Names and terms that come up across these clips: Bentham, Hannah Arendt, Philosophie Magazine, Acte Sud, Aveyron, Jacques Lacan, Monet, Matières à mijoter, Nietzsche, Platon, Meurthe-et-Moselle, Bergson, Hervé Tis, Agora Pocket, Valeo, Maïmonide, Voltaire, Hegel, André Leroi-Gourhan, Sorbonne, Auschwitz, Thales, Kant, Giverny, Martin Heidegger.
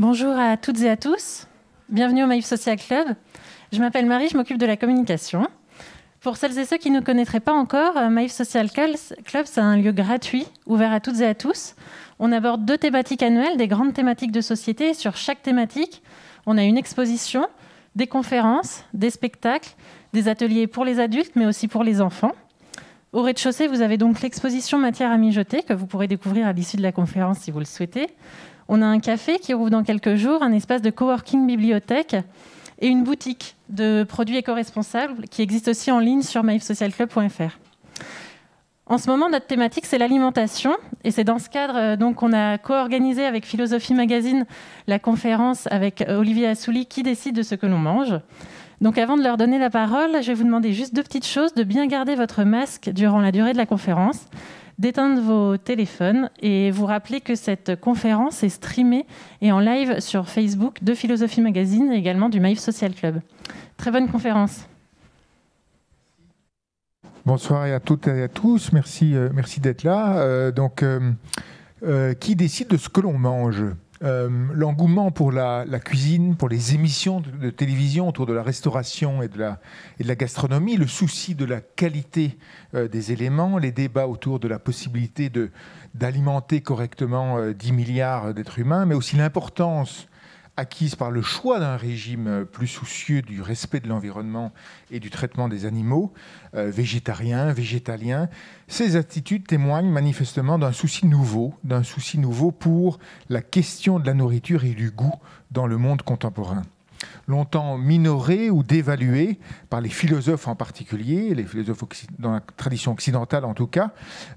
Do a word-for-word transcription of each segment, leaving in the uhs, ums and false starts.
Bonjour à toutes et à tous. Bienvenue au Maïf Social Club. Je m'appelle Marie, je m'occupe de la communication. Pour celles et ceux qui ne connaîtraient pas encore, Maïf Social Club, c'est un lieu gratuit, ouvert à toutes et à tous. On aborde deux thématiques annuelles, des grandes thématiques de société. Et sur chaque thématique, on a une exposition, des conférences, des spectacles, des ateliers pour les adultes, mais aussi pour les enfants. Au rez-de-chaussée, vous avez donc l'exposition Matières à mijoter, que vous pourrez découvrir à l'issue de la conférence si vous le souhaitez. On a un café qui rouvre dans quelques jours, un espace de coworking bibliothèque et une boutique de produits éco-responsables qui existe aussi en ligne sur maïf social club point f r. En ce moment, notre thématique, c'est l'alimentation. Et c'est dans ce cadre donc, qu'on a co-organisé avec Philosophie Magazine la conférence avec Olivier Assouly qui décide de ce que l'on mange. Donc avant de leur donner la parole, je vais vous demander juste deux petites choses, de bien garder votre masque durant la durée de la conférence, d'éteindre vos téléphones et vous rappeler que cette conférence est streamée et en live sur Facebook de Philosophie Magazine et également du Maïf Social Club. Très bonne conférence. Bonsoir à toutes et à tous, merci, euh, merci d'être là. Euh, donc, euh, euh, qui décide de ce que l'on mange ? Euh, l'engouement pour la, la cuisine, pour les émissions de, de télévision autour de la restauration et de la, et de la gastronomie, le souci de la qualité euh, des éléments, les débats autour de la possibilité de, d'alimenter correctement euh, dix milliards d'êtres humains, mais aussi l'importance acquise par le choix d'un régime plus soucieux du respect de l'environnement et du traitement des animaux, euh, végétariens, végétaliens. Ces attitudes témoignent manifestement d'un souci nouveau, d'un souci nouveau pour la question de la nourriture et du goût dans le monde contemporain. Longtemps minoré ou dévalué par les philosophes en particulier, les philosophes dans la tradition occidentale en tout cas,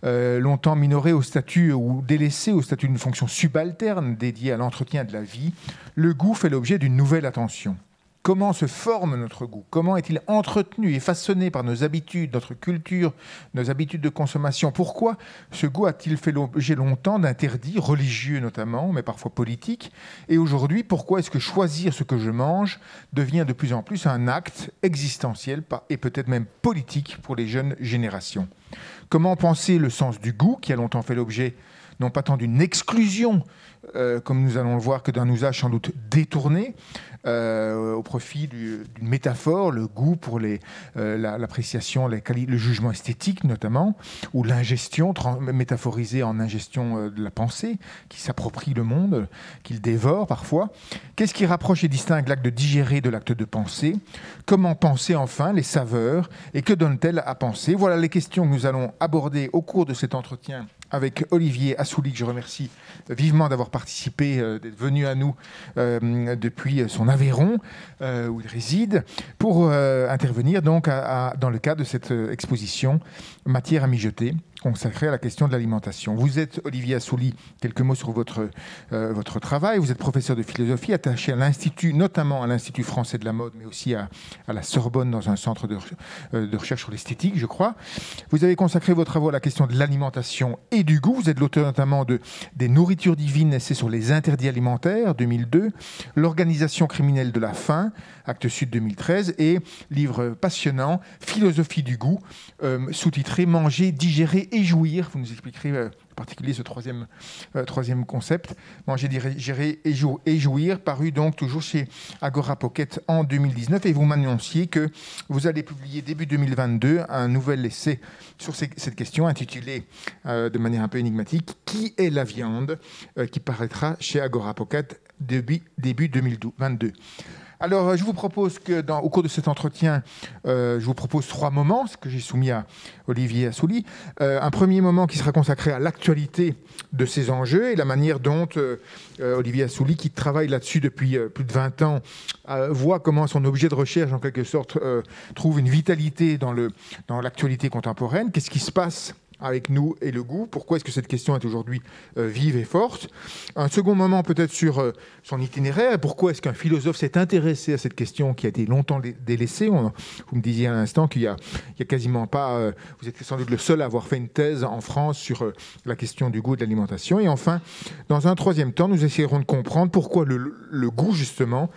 euh, longtemps minoré au statut ou délaissé au statut d'une fonction subalterne dédiée à l'entretien de la vie, le goût fait l'objet d'une nouvelle attention. Comment se forme notre goût? Comment est-il entretenu et façonné par nos habitudes, notre culture, nos habitudes de consommation? Pourquoi ce goût a-t-il fait l'objet longtemps d'interdits, religieux notamment, mais parfois politiques? Et aujourd'hui, pourquoi est-ce que choisir ce que je mange devient de plus en plus un acte existentiel et peut-être même politique pour les jeunes générations? Comment penser le sens du goût qui a longtemps fait l'objet non pas tant d'une exclusion, euh, comme nous allons le voir, que d'un usage sans doute détourné, euh, au profit du, d'une métaphore, le goût pour les, euh, la, l'appréciation, les, le jugement esthétique notamment, ou l'ingestion, métaphorisée en ingestion de la pensée, qui s'approprie le monde, qu'il dévore parfois. Qu'est-ce qui rapproche et distingue l'acte de digérer de l'acte de penser? Comment penser enfin les saveurs? Et que donne-t-elle à penser? Voilà les questions que nous allons aborder au cours de cet entretien avec Olivier Assouly, que je remercie vivement d'avoir participé, euh, d'être venu à nous euh, depuis son Aveyron, euh, où il réside, pour euh, intervenir donc à, à, dans le cadre de cette exposition « Matières à mijoter », consacrée à la question de l'alimentation. Vous êtes, Olivier Assouly, quelques mots sur votre, euh, votre travail. Vous êtes professeur de philosophie, attaché à l'Institut, notamment à l'Institut français de la mode, mais aussi à, à la Sorbonne, dans un centre de, euh, de recherche sur l'esthétique, je crois. Vous avez consacré vos travaux à la question de l'alimentation et du goût. Vous êtes l'auteur notamment de « Des nourritures divines, essai sur les interdits alimentaires » deux mille deux, « L'organisation criminelle de la faim » Acte Sud deux mille treize, et livre passionnant « Philosophie du goût euh, » sous-titré « Manger, digérer et jouir ». Vous nous expliquerez euh, en particulier ce troisième, euh, troisième concept. « Manger, digérer et, jou- et jouir » paru donc toujours chez Agora Pocket en deux mille dix-neuf, et vous m'annonciez que vous allez publier début deux mille vingt-deux un nouvel essai sur ces, cette question intitulé euh, de manière un peu énigmatique « Qui est la viande ?», euh, qui paraîtra chez Agora Pocket début, début deux mille vingt-deux. Alors, je vous propose que, dans, au cours de cet entretien, euh, je vous propose trois moments, ce que j'ai soumis à Olivier Assouly. Euh, un premier moment qui sera consacré à l'actualité de ces enjeux et la manière dont euh, Olivier Assouly, qui travaille là-dessus depuis euh, plus de vingt ans, euh, voit comment son objet de recherche, en quelque sorte, euh, trouve une vitalité dans le, dans l'actualité contemporaine. Qu'est-ce qui se passe avec nous et le goût? Pourquoi est-ce que cette question est aujourd'hui euh, vive et forte? Un second moment peut-être sur euh, son itinéraire. Pourquoi est-ce qu'un philosophe s'est intéressé à cette question qui a été longtemps délaissée? On, vous me disiez à l'instant qu'il y a, il y a quasiment pas... Euh, vous êtes sans doute le seul à avoir fait une thèse en France sur euh, la question du goût et de l'alimentation. Et enfin, dans un troisième temps, nous essaierons de comprendre pourquoi le, le goût, justement,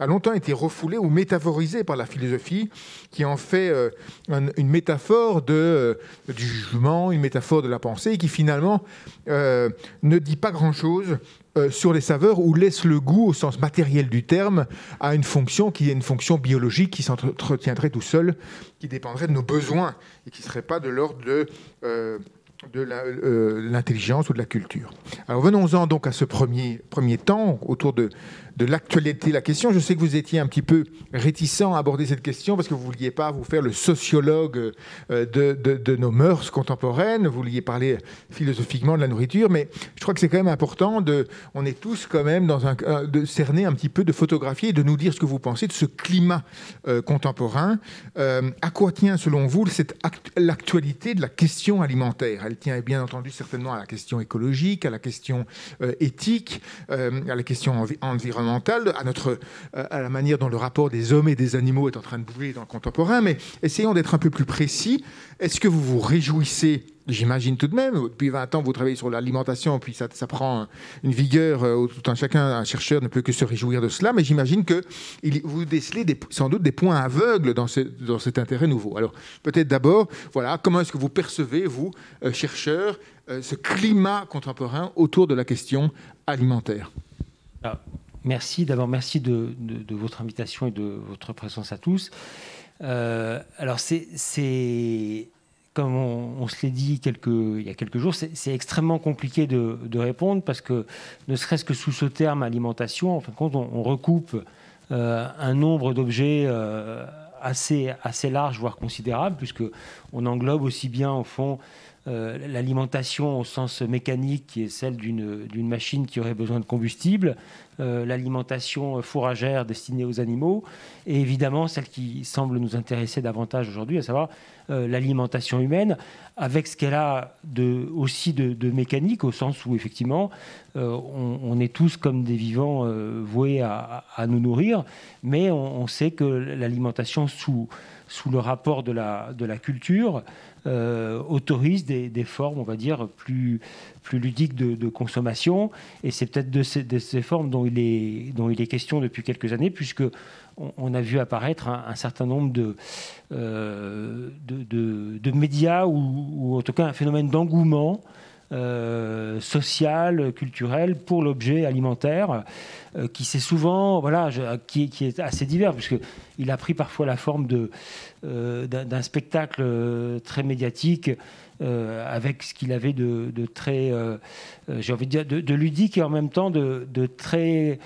a longtemps été refoulé ou métaphorisé par la philosophie, qui en fait euh, un, une métaphore de, euh, du jugement, une métaphore de la pensée, et qui finalement euh, ne dit pas grand-chose euh, sur les saveurs, ou laisse le goût, au sens matériel du terme, à une fonction qui est une fonction biologique, qui s'entretiendrait tout seul, qui dépendrait de nos besoins, et qui ne serait pas de l'ordre de... Euh, de l'intelligence euh, ou de la culture. Alors venons-en donc à ce premier, premier temps autour de, de l'actualité, la question. Je sais que vous étiez un petit peu réticent à aborder cette question parce que vous ne vouliez pas vous faire le sociologue euh, de, de, de nos mœurs contemporaines, vous vouliez parler philosophiquement de la nourriture, mais je crois que c'est quand même important, de, on est tous quand même dans un, de cerner un petit peu, de photographier et de nous dire ce que vous pensez de ce climat euh, contemporain. Euh, à quoi tient selon vous l'actualité de la question alimentaire? Elle tient bien entendu certainement à la question écologique, à la question euh, éthique, euh, à la question envi environnementale, à, notre, euh, à la manière dont le rapport des hommes et des animaux est en train de bouger dans le contemporain. Mais essayons d'être un peu plus précis. Est-ce que vous vous réjouissez, j'imagine tout de même, depuis vingt ans vous travaillez sur l'alimentation, puis ça, ça prend une vigueur, euh, tout un chacun, un chercheur ne peut que se réjouir de cela, mais j'imagine que il, vous décelez des, sans doute des points aveugles dans, ce, dans cet intérêt nouveau. Alors peut-être d'abord, voilà, comment est-ce que vous percevez, vous, euh, chercheurs, euh, ce climat contemporain autour de la question alimentaire? Alors, merci, d'abord merci de, de, de votre invitation et de votre présence à tous. Euh, alors c'est... Comme on, on se l'est dit quelques, il y a quelques jours, c'est extrêmement compliqué de, de répondre parce que, ne serait-ce que sous ce terme alimentation, en fin de compte, on, on recoupe euh, un nombre d'objets euh, assez, assez large, voire considérable, puisqu'on englobe aussi bien, au fond, euh, l'alimentation au sens mécanique, qui est celle d'une d'une machine qui aurait besoin de combustible, euh, l'alimentation fourragère destinée aux animaux, et évidemment celle qui semble nous intéresser davantage aujourd'hui, à savoir euh, l'alimentation humaine, avec ce qu'elle a de, aussi de, de mécanique, au sens où effectivement euh, on, on est tous comme des vivants euh, voués à, à nous nourrir, mais on, on sait que l'alimentation sous, sous le rapport de la, de la culture, Euh, autorise des, des formes, on va dire, plus, plus ludiques de, de consommation. Et c'est peut-être de ces, de ces formes dont il est, dont il est question depuis quelques années, puisque on, on a vu apparaître un, un certain nombre de, euh, de, de, de médias, ou, ou en tout cas un phénomène d'engouement Euh, social, culturel, pour l'objet alimentaire, euh, qui s'est souvent, voilà, je, qui, qui est assez divers, puisque il a pris parfois la forme de euh, d'un spectacle très médiatique, euh, avec ce qu'il avait de, de très, euh, j'ai envie de dire, de, de ludique, et en même temps de, de très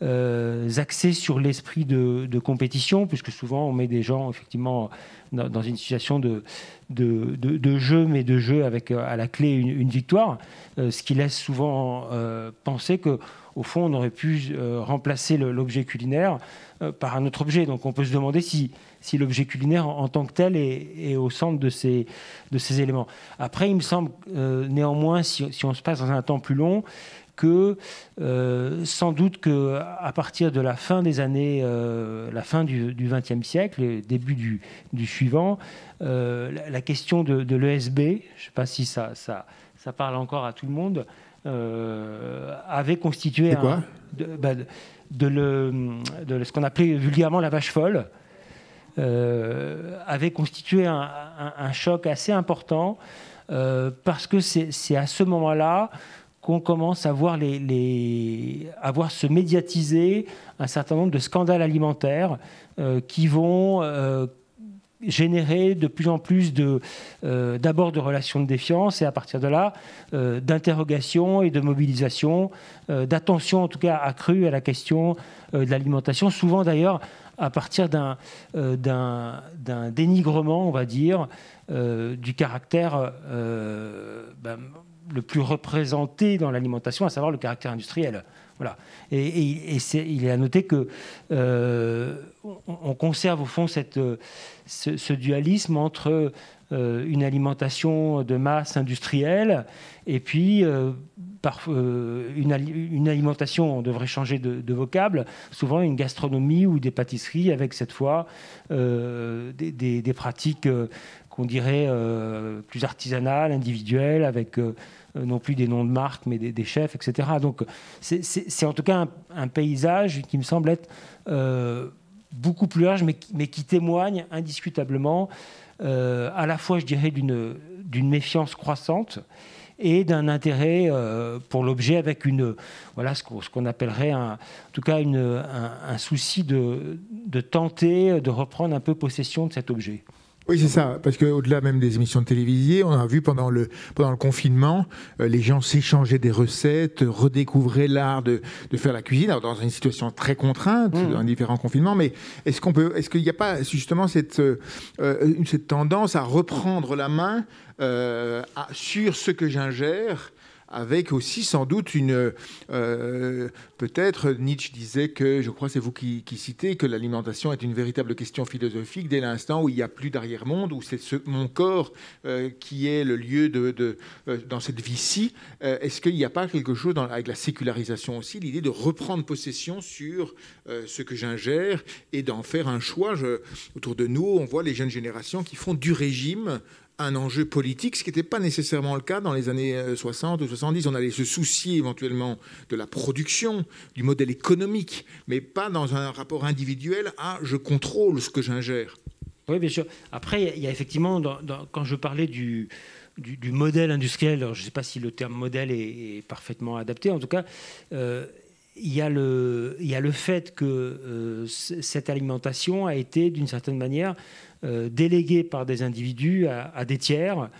euh, axé sur l'esprit de, de compétition, puisque souvent on met des gens effectivement dans, dans une situation de De, de, de jeu, mais de jeu avec à la clé une, une victoire, euh, ce qui laisse souvent euh, penser que, au fond, on aurait pu euh, remplacer l'objet culinaire euh, par un autre objet. Donc on peut se demander si, si l'objet culinaire en, en tant que tel est, est au centre de ces, de ces éléments. Après, il me semble euh, néanmoins, si, si on se passe dans un temps plus long, que euh, sans doute qu'à partir de la fin des années, euh, la fin du vingtième siècle, et début du, du suivant, euh, la, la question de, de l'E S B, je ne sais pas si ça, ça, ça parle encore à tout le monde, euh, avait constitué un, quoi de, bah, de, de, le, de ce qu'on appelait vulgairement la vache folle, euh, avait constitué un, un, un choc assez important, euh, parce que c'est à ce moment-là qu'on commence à voir, les, les, à voir se médiatiser un certain nombre de scandales alimentaires euh, qui vont euh, générer de plus en plus d'abord de, euh, de relations de défiance, et à partir de là, euh, d'interrogations et de mobilisations, euh, d'attention en tout cas accrue à la question euh, de l'alimentation, souvent d'ailleurs à partir d'un euh, d'un dénigrement, on va dire, euh, du caractère... Euh, ben, le plus représenté dans l'alimentation, à savoir le caractère industriel. Voilà. Et, et, et est, il est à noter que euh, on, on conserve au fond cette, ce, ce dualisme entre euh, une alimentation de masse industrielle et puis euh, par, euh, une, une alimentation, on devrait changer de, de vocable, souvent une gastronomie ou des pâtisseries avec cette fois euh, des, des, des pratiques euh, qu'on dirait euh, plus artisanales, individuelles, avec euh, non plus des noms de marques, mais des, des chefs, et cetera. Donc c'est en tout cas un, un paysage qui me semble être euh, beaucoup plus large, mais, mais qui témoigne indiscutablement euh, à la fois, je dirais, d'une d'une méfiance croissante et d'un intérêt euh, pour l'objet, avec une, voilà, ce qu'on ce qu'on appellerait un, en tout cas une, un, un souci de, de tenter de reprendre un peu possession de cet objet. Oui, c'est ça, parce qu'au-delà même des émissions de télévisées, on a vu pendant le, pendant le confinement, euh, les gens s'échangeaient des recettes, redécouvraient l'art de, de faire la cuisine, alors dans une situation très contrainte, mmh. dans différents confinements, mais est-ce qu'on peut, est-ce qu'il n'y a pas justement cette, euh, cette tendance à reprendre la main euh, à, sur ce que j'ingère, avec aussi sans doute une... Euh, peut-être, Nietzsche disait que, je crois c'est vous qui, qui citez, que l'alimentation est une véritable question philosophique dès l'instant où il n'y a plus d'arrière-monde, où c'est ce, mon corps euh, qui est le lieu de, de, euh, dans cette vie-ci. Euh, Est-ce qu'il n'y a pas quelque chose, dans, avec la sécularisation aussi, l'idée de reprendre possession sur euh, ce que j'ingère et d'en faire un choix? je, Autour de nous, on voit les jeunes générations qui font du régime un enjeu politique, ce qui n'était pas nécessairement le cas dans les années soixante ou soixante-dix. On allait se soucier éventuellement de la production, du modèle économique, mais pas dans un rapport individuel à « je contrôle ce que j'ingère ». Oui, bien sûr. Après, il y a effectivement, dans, dans, quand je parlais du, du, du modèle industriel, alors je ne sais pas si le terme modèle est, est parfaitement adapté, en tout cas, euh, il, y a le, il y a le fait que euh, cette alimentation a été, d'une certaine manière, euh, déléguée par des individus à, à des tiers,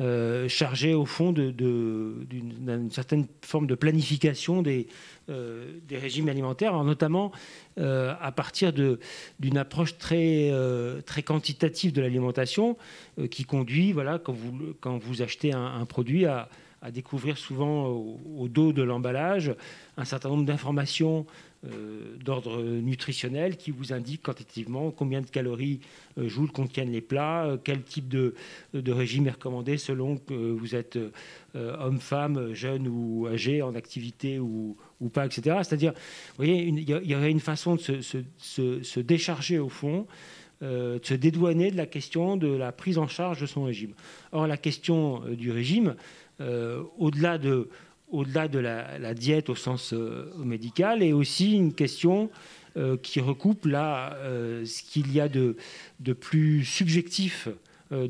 Euh, chargé au fond de, de, d'une certaine forme de planification des, euh, des régimes alimentaires, notamment euh, à partir de, d'une approche très, euh, très quantitative de l'alimentation euh, qui conduit, voilà, quand, vous, quand vous achetez un, un produit, à, à découvrir souvent au, au dos de l'emballage un certain nombre d'informations Euh, d'ordre nutritionnel qui vous indique quantitativement combien de calories euh, joules contiennent les plats, euh, quel type de, de régime est recommandé selon que euh, vous êtes euh, homme, femme, jeune ou âgé, en activité ou, ou pas, et cetera. C'est-à-dire, vous voyez, il y, y aurait une façon de se, se, se, se décharger au fond, euh, de se dédouaner de la question de la prise en charge de son régime. Or, la question euh, du régime, euh, au-delà de... au-delà de la, la diète au sens euh, médical, et aussi une question euh, qui recoupe là euh, ce qu'il y a de, de plus subjectif euh,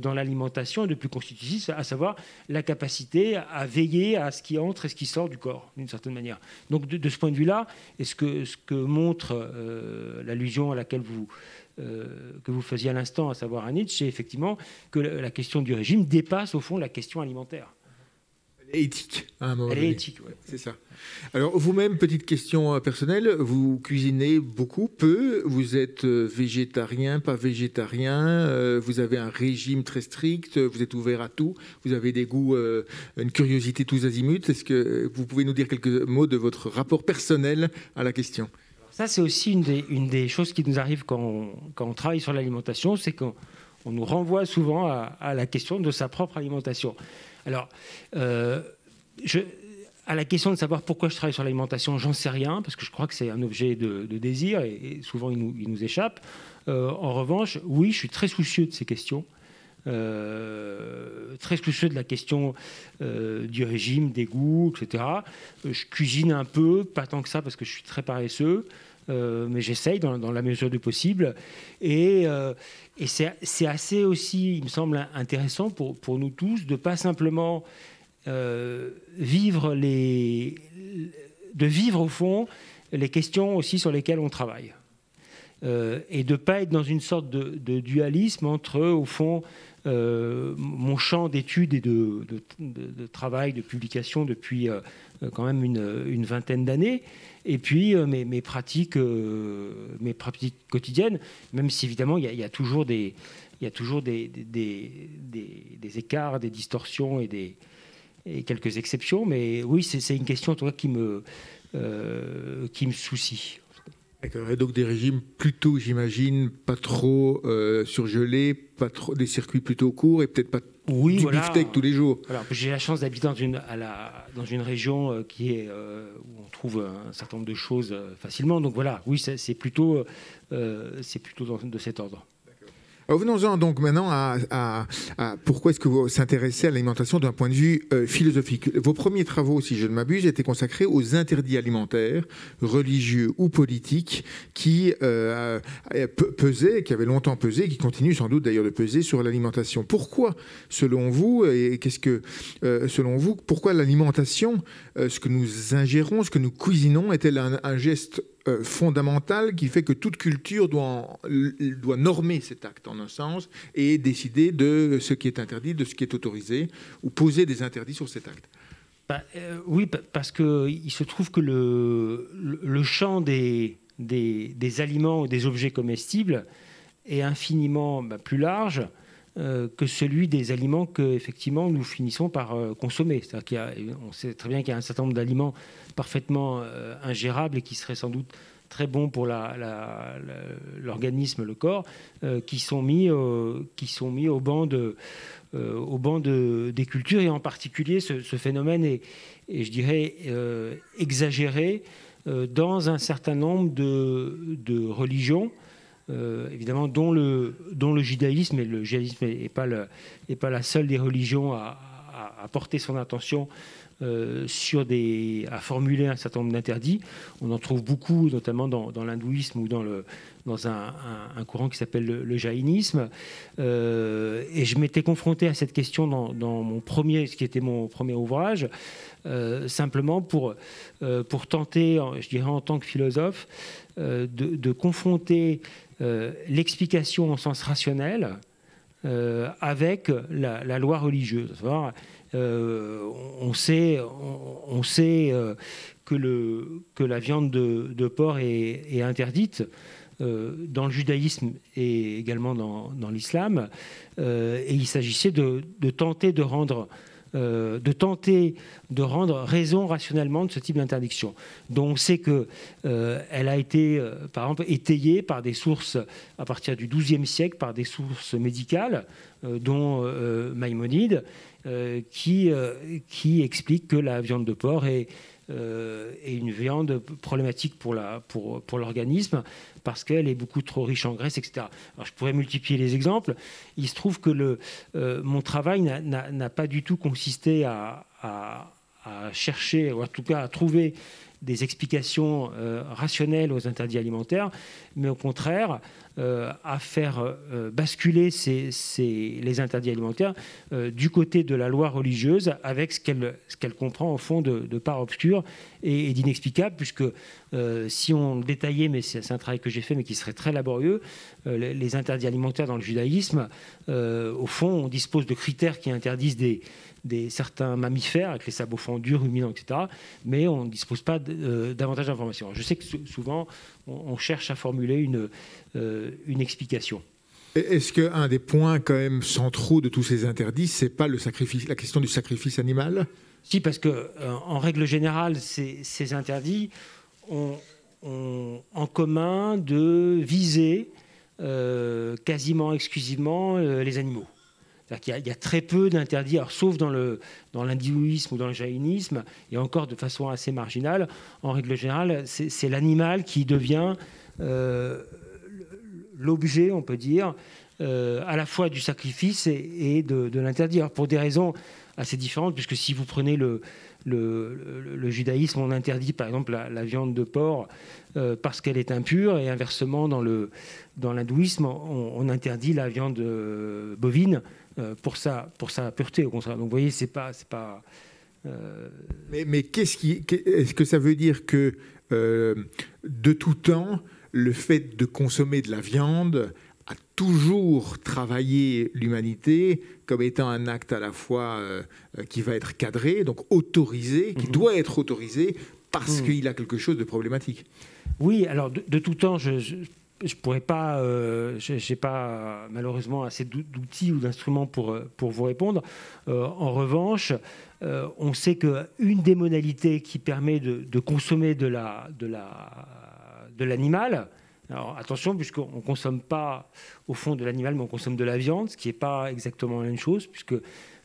dans l'alimentation, de plus constitutif, à savoir la capacité à veiller à ce qui entre et ce qui sort du corps, d'une certaine manière. Donc de, de ce point de vue-là, et ce que, ce que montre euh, l'allusion à laquelle vous... Euh, que vous faisiez à l'instant, à savoir à Nietzsche, c'est effectivement que la, la question du régime dépasse au fond la question alimentaire. Éthique, à un moment donné. Elle est éthique, ouais. C'est ça. Alors, vous-même, petite question personnelle, vous cuisinez beaucoup, peu, vous êtes végétarien, pas végétarien, euh, vous avez un régime très strict, vous êtes ouvert à tout, vous avez des goûts, euh, une curiosité tous azimuts. Est-ce que vous pouvez nous dire quelques mots de votre rapport personnel à la question? Ça, c'est aussi une des, une des choses qui nous arrive quand on, quand on travaille sur l'alimentation, c'est qu'on nous renvoie souvent à, à la question de sa propre alimentation. Alors, euh, je, à la question de savoir pourquoi je travaille sur l'alimentation, j'en sais rien, parce que je crois que c'est un objet de, de désir, et, et souvent il nous, il nous échappe. Euh, en revanche, oui, je suis très soucieux de ces questions, euh, très soucieux de la question euh, du régime, des goûts, et cetera. Je cuisine un peu, pas tant que ça, parce que je suis très paresseux, euh, mais j'essaye dans, dans la mesure du possible. Et... Euh, Et c'est assez aussi, il me semble, intéressant pour, pour nous tous de pas simplement euh, vivre les, de vivre au fond les questions aussi sur lesquelles on travaille, euh, et de pas être dans une sorte de, de dualisme entre, au fond, euh, mon champ d'études et de, de, de, de travail, de publication depuis euh, quand même une, une vingtaine d'années, et puis euh, mes, mes, pratiques, euh, mes pratiques quotidiennes, même si évidemment il y, y a toujours des, y a toujours des, des, des, des, des écarts, des distorsions et, des, et quelques exceptions, mais oui, c'est une question en tout cas qui me, euh, qui me soucie. D'accord. Et donc des régimes plutôt, j'imagine, pas trop euh, surgelés, pas trop, des circuits plutôt courts et peut-être pas oui, du voilà. Beefsteak tous les jours. J'ai la chance d'habiter dans une, à la, dans une région euh, qui est, euh, où on trouve un certain nombre de choses euh, facilement. Donc voilà, oui, c'est plutôt, euh, plutôt dans, de cet ordre. Venons-en donc maintenant à, à, à pourquoi est-ce que vous s'intéressez à l'alimentation d'un point de vue euh, philosophique. Vos premiers travaux, si je ne m'abuse, étaient consacrés aux interdits alimentaires, religieux ou politiques, qui euh, pesaient, qui avaient longtemps pesé, qui continuent sans doute d'ailleurs de peser sur l'alimentation. Pourquoi, selon vous, et qu'est-ce que, euh, selon vous, pourquoi l'alimentation, euh, ce que nous ingérons, ce que nous cuisinons, est-elle un, un geste Euh, fondamentale qui fait que toute culture doit, en, doit normer cet acte en un sens et décider de ce qui est interdit, de ce qui est autorisé ou poser des interdits sur cet acte. Bah, euh, oui, parce qu'il se trouve que le, le, le champ des, des, des aliments ou des objets comestibles est infiniment bah, plus large euh, que celui des aliments que effectivement nous finissons par euh, consommer. C'est-à-dire qu'il y a, on sait très bien qu'il y a un certain nombre d'aliments parfaitement euh, ingérable et qui serait sans doute très bon pour l'organisme, le corps, euh, qui sont mis, euh, qui sont mis au banc, de, euh, au banc de, des cultures. Et en particulier, ce, ce phénomène est, et je dirais, euh, exagéré euh, dans un certain nombre de, de religions, euh, évidemment, dont le, dont le judaïsme, et le judaïsme n'est pas, pas la seule des religions à, à, à porter son attention Euh, sur des, à formuler un certain nombre d'interdits. On en trouve beaucoup, notamment dans, dans l'hindouisme ou dans, le, dans un, un, un courant qui s'appelle le, le jaïnisme. Euh, et je m'étais confronté à cette question dans, dans mon premier, ce qui était mon premier ouvrage, euh, simplement pour, euh, pour tenter, je dirais en tant que philosophe, euh, de, de confronter euh, l'explication en sens rationnel euh, avec la, la loi religieuse. Euh, on sait, on, on sait euh, que, le, que la viande de, de porc est, est interdite euh, dans le judaïsme et également dans, dans l'islam. Euh, et il s'agissait de, de tenter de rendre, euh, de tenter de rendre raison rationnellement de ce type d'interdiction. Donc on sait qu'elle euh, a été, euh, par exemple, étayée par des sources à partir du douzième siècle, par des sources médicales, euh, dont euh, Maïmonide. Euh, qui, euh, qui explique que la viande de porc est, euh, est une viande problématique pour la, pour, pour l'organisme parce qu'elle est beaucoup trop riche en graisse, et cetera. Alors, je pourrais multiplier les exemples. Il se trouve que le, euh, mon travail n'a pas du tout consisté à, à, à chercher, ou en tout cas à trouver des explications euh, rationnelles aux interdits alimentaires, mais au contraire... Euh, à faire euh, basculer ces, ces, les interdits alimentaires euh, du côté de la loi religieuse avec ce qu'elle ce qu'elle comprend au fond de, de part obscure et, et d'inexplicable, puisque euh, si on le détaillait, mais c'est un travail que j'ai fait mais qui serait très laborieux, euh, les, les interdits alimentaires dans le judaïsme, euh, au fond on dispose de critères qui interdisent des, des certains mammifères avec les sabots fendus, ruminants, et cetera, mais on ne dispose pas davantage d'informations. Je sais que souvent on cherche à formuler une, euh, une explication. Est-ce qu'un des points quand même centraux de tous ces interdits, c'est pas le sacrifice, la question du sacrifice animal? Si, parce que euh, en règle générale, ces, ces interdits ont, ont en commun de viser euh, quasiment exclusivement euh, les animaux. C'est-à-dire qu'il y, y a très peu d'interdits, sauf dans l'hindouisme ou dans le jaïnisme, et encore de façon assez marginale. En règle générale, c'est l'animal qui devient euh, l'objet, on peut dire, euh, à la fois du sacrifice et, et de, de l'interdit. Pour des raisons assez différentes, puisque si vous prenez le, le, le, le judaïsme, on interdit par exemple la, la viande de porc euh, parce qu'elle est impure, et inversement, dans l'hindouisme, dans on, on interdit la viande euh, bovine pour sa, pour sa pureté, au contraire. Donc, vous voyez, c'est pas... C'est pas euh... Mais, mais qu'est-ce qui, est-ce que ça veut dire que, euh, de tout temps, le fait de consommer de la viande a toujours travaillé l'humanité comme étant un acte à la fois euh, qui va être cadré, donc autorisé, qui mmh. doit être autorisé parce mmh. qu'il a quelque chose de problématique? Oui, alors, de, de tout temps, je... je... Je pourrais pas, euh, j'ai pas malheureusement assez d'outils ou d'instruments pour, pour vous répondre. Euh, en revanche, euh, on sait qu'une des modalités qui permet de, de consommer de la, de la, de l'animal. Alors attention, puisqu'on ne consomme pas au fond de l'animal, mais on consomme de la viande, ce qui n'est pas exactement la même chose, puisque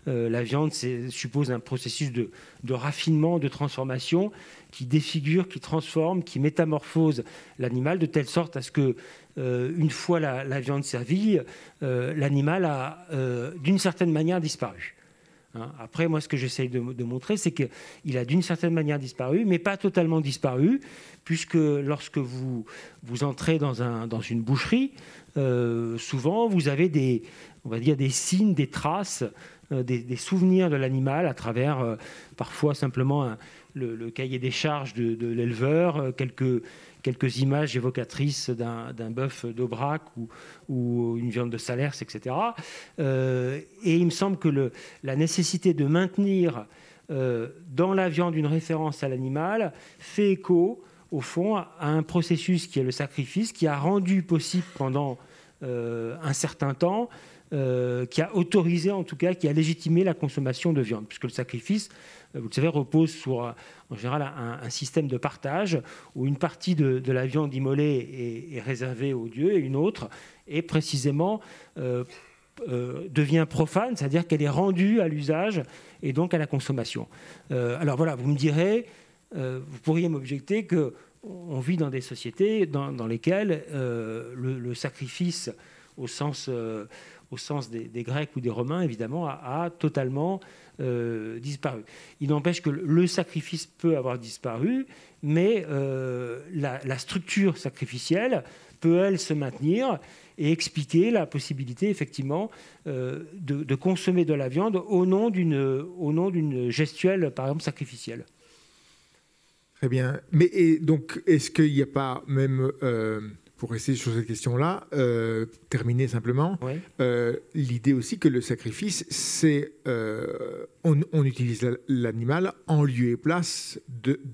euh, la viande suppose un processus de, de raffinement, de transformation, qui défigure, qui transforme, qui métamorphose l'animal, de telle sorte à ce que, euh, une fois la, la viande servie, euh, l'animal a, euh, d'une certaine manière, disparu. Hein. Après, moi, ce que j'essaye de, de montrer, c'est qu'il a d'une certaine manière disparu, mais pas totalement disparu, puisque lorsque vous, vous entrez dans, un, dans une boucherie, euh, souvent vous avez des, on va dire, des signes, des traces, euh, des, des souvenirs de l'animal à travers euh, parfois simplement un, le, le cahier des charges de, de l'éleveur, euh, quelques, quelques images évocatrices d'un bœuf d'Aubrac ou, ou une viande de Salers, et cetera. Euh, et il me semble que le, la nécessité de maintenir euh, dans la viande une référence à l'animal fait écho au fond, à un processus qui est le sacrifice, qui a rendu possible pendant euh, un certain temps, euh, qui a autorisé en tout cas, qui a légitimé la consommation de viande, puisque le sacrifice, vous le savez, repose sur en général un, un système de partage, où une partie de, de la viande immolée est, est réservée aux dieux, et une autre est précisément euh, euh, devient profane, c'est-à-dire qu'elle est rendue à l'usage et donc à la consommation. Euh, alors voilà, vous me direz, Euh, vous pourriez m'objecter qu'on vit dans des sociétés dans, dans lesquelles euh, le, le sacrifice, au sens, euh, au sens des, des Grecs ou des Romains, évidemment, a, a totalement euh, disparu. Il n'empêche que le sacrifice peut avoir disparu, mais euh, la, la structure sacrificielle peut, elle, se maintenir et expliquer la possibilité, effectivement, euh, de, de consommer de la viande au nom d'une gestuelle, par exemple, sacrificielle. Très bien. Mais et donc, est-ce qu'il n'y a pas même, euh, pour rester sur cette question-là, euh, terminer simplement, oui. euh, l'idée aussi que le sacrifice, c'est euh, on, on utilise l'animal en lieu et place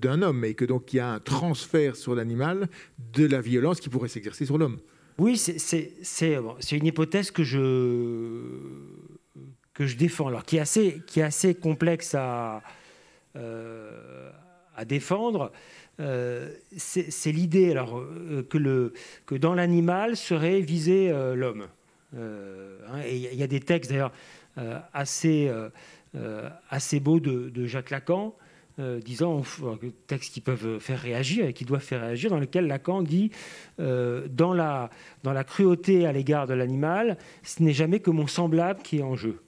d'un homme, et que donc il y a un transfert sur l'animal de la violence qui pourrait s'exercer sur l'homme. Oui, c'est bon, une hypothèse que je, que je défends, alors qui est assez, qui est assez complexe à... Euh, à défendre, euh, c'est l'idée alors euh, que, le, que dans l'animal serait visé euh, l'homme. Euh, hein, et il y a des textes d'ailleurs euh, assez, euh, assez beaux de, de Jacques Lacan, euh, disant, des textes qui peuvent faire réagir et qui doivent faire réagir, dans lesquels Lacan dit euh, dans, la, dans la cruauté à l'égard de l'animal, ce n'est jamais que mon semblable qui est en jeu,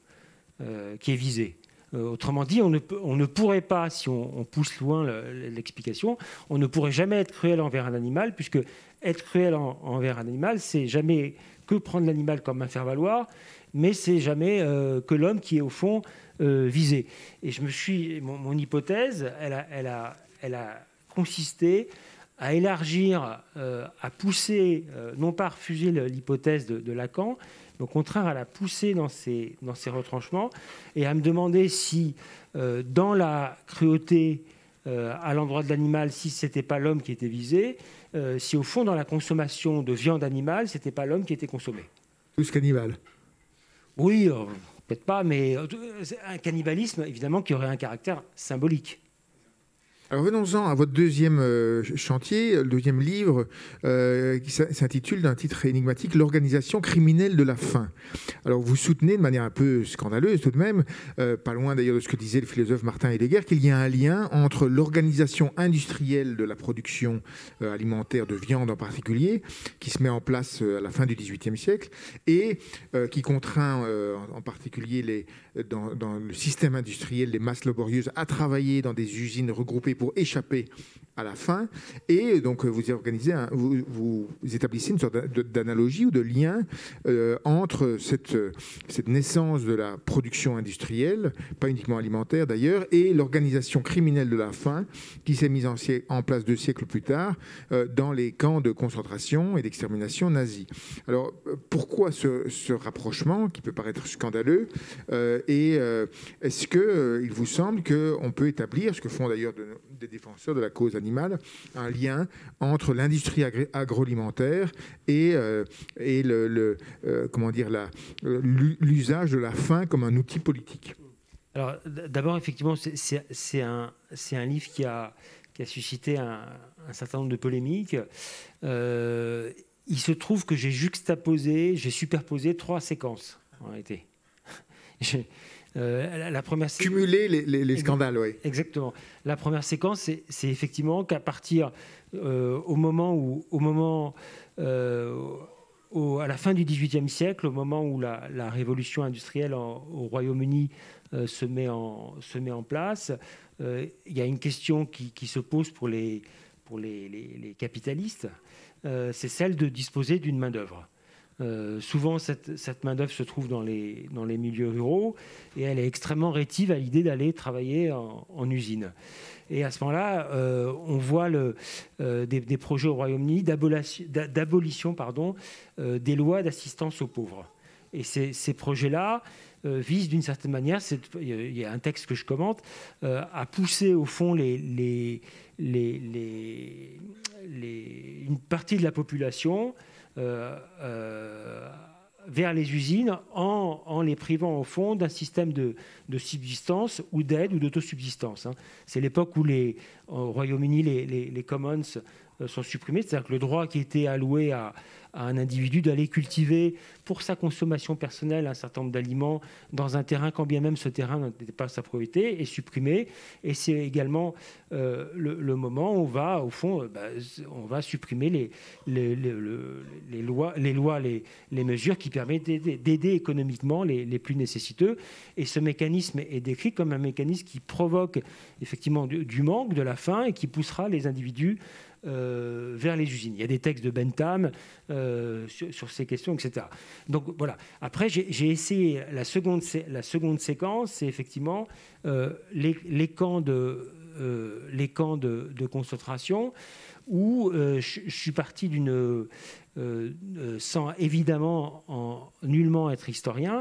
euh, qui est visé. Autrement dit, on ne, on ne pourrait pas, si on, on pousse loin l'explication, on ne pourrait jamais être cruel envers un animal, puisque être cruel en, envers un animal, c'est jamais que prendre l'animal comme un faire-valoir, mais c'est jamais euh, que l'homme qui est au fond euh, visé. Et je me suis, mon, mon hypothèse, elle a, elle a, elle a consisté à élargir, euh, à pousser, euh, non pas à refuser l'hypothèse de, de Lacan, mais au contraire à la pousser dans ses, dans ses retranchements, et à me demander si euh, dans la cruauté euh, à l'endroit de l'animal, si ce n'était pas l'homme qui était visé, euh, si au fond dans la consommation de viande animale, ce n'était pas l'homme qui était consommé. Plus cannibale. Oui, euh, peut-être pas, mais euh, un cannibalisme évidemment qui aurait un caractère symbolique. Alors venons-en à votre deuxième euh, chantier, le deuxième livre, euh, qui s'intitule d'un titre énigmatique « L'organisation criminelle de la faim ». Alors vous soutenez de manière un peu scandaleuse tout de même, euh, pas loin d'ailleurs de ce que disait le philosophe Martin Heidegger, qu'il y a un lien entre l'organisation industrielle de la production euh, alimentaire, de viande en particulier, qui se met en place euh, à la fin du dix-huitième siècle, et euh, qui contraint euh, en particulier les, dans, dans le système industriel les masses laborieuses à travailler dans des usines regroupées pour échapper à la faim, et donc vous organisez, un, vous, vous établissez une sorte d'analogie ou de lien euh, entre cette, cette naissance de la production industrielle, pas uniquement alimentaire d'ailleurs, et l'organisation criminelle de la faim qui s'est mise en, en place deux siècles plus tard euh, dans les camps de concentration et d'extermination nazis. Alors pourquoi ce, ce rapprochement qui peut paraître scandaleux euh, et euh, est-ce que euh, il vous semble qu'on peut établir, ce que font d'ailleurs de des défenseurs de la cause animale, un lien entre l'industrie agroalimentaire et, euh, et le, le, euh, comment dire, l'usage de la faim comme un outil politique? Alors d'abord, effectivement, c'est un, un livre qui a, qui a suscité un, un certain nombre de polémiques. Euh, il se trouve que j'ai juxtaposé, j'ai superposé trois séquences, en réalité. Je, euh, la première séquence, cumuler les, les, les scandales, oui. Exactement. La première séquence, c'est effectivement qu'à partir euh, au moment où... Au moment, euh, Au, à la fin du dix-huitième siècle, au moment où la, la révolution industrielle en, au Royaume-Uni euh, se, met en, se met en place, euh, il y a une question qui, qui se pose pour les, pour les, les, les capitalistes, euh, c'est celle de disposer d'une main-d'œuvre. Euh, souvent, cette, cette main-d'œuvre se trouve dans les, dans les milieux ruraux et elle est extrêmement rétive à l'idée d'aller travailler en, en usine. Et à ce moment-là, euh, on voit le, euh, des, des projets au Royaume-Uni d'abolition euh, des lois d'assistance aux pauvres. Et ces, ces projets-là euh, visent d'une certaine manière, il y a un texte que je commente, euh, à pousser au fond les, les, les, les, les, une partie de la population euh, euh, vers les usines en, en les privant au fond d'un système de, de subsistance ou d'aide ou d'autosubsistance. Hein. C'est l'époque où les, au Royaume-Uni les, les, les commons sont supprimés, c'est-à-dire que le droit qui était alloué à, à un individu d'aller cultiver pour sa consommation personnelle un certain nombre d'aliments dans un terrain, quand bien même ce terrain n'était pas sa propriété, est supprimé. Et c'est également euh, le, le moment où on va, au fond, bah, on va supprimer les, les, les, les lois, les, lois les, les mesures qui permettent d'aider économiquement les, les plus nécessiteux. Et ce mécanisme est décrit comme un mécanisme qui provoque effectivement du, du manque, de la faim, et qui poussera les individus Euh, vers les usines. Il y a des textes de Bentham euh, sur, sur ces questions, et cetera. Donc voilà. Après, j'ai essayé la seconde, la seconde séquence, c'est effectivement euh, les, les camps de, euh, les camps de, de concentration où euh, je, je suis parti d'une, euh, euh, sans évidemment en, nullement être historien,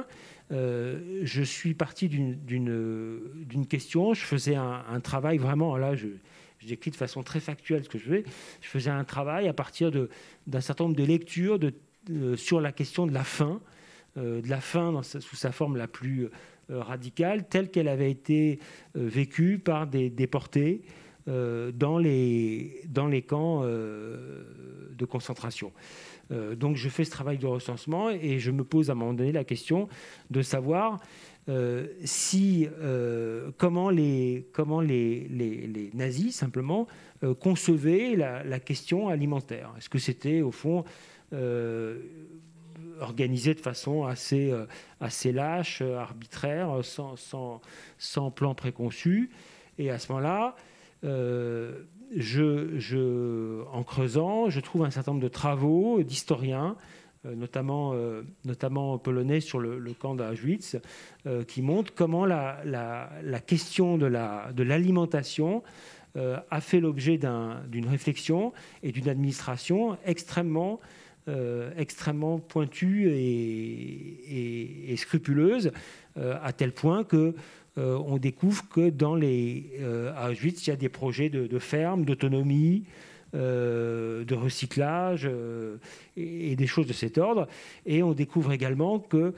euh, je suis parti d'une question, je faisais un, un travail vraiment, là je... Je décris de façon très factuelle ce que je faisais. Je faisais un travail à partir d'un certain nombre de lectures de, de, sur la question de la faim, euh, de la faim dans sa, sous sa forme la plus euh, radicale, telle qu'elle avait été euh, vécue par des déportés euh, dans, les, dans les camps euh, de concentration. Euh, donc je fais ce travail de recensement et je me pose à un moment donné la question de savoir... Euh, si, euh, comment les, comment les, les, les nazis, simplement, euh, concevaient la, la question alimentaire. Est-ce que c'était, au fond, euh, organisé de façon assez, euh, assez lâche, arbitraire, sans, sans, sans plan préconçu? Et à ce moment-là, euh, je, je, en creusant, je trouve un certain nombre de travaux d'historiens, notamment, euh, notamment polonais sur le, le camp d'Auschwitz, euh, qui montre comment la, la, la question de l'alimentation la, de euh, a fait l'objet d'un, d'une réflexion et d'une administration extrêmement, euh, extrêmement pointue et, et, et scrupuleuse, euh, à tel point que euh, on découvre que dans les, euh, à Auschwitz, il y a des projets de, de ferme, d'autonomie, Euh, de recyclage euh, et, et des choses de cet ordre. Et on découvre également qu'il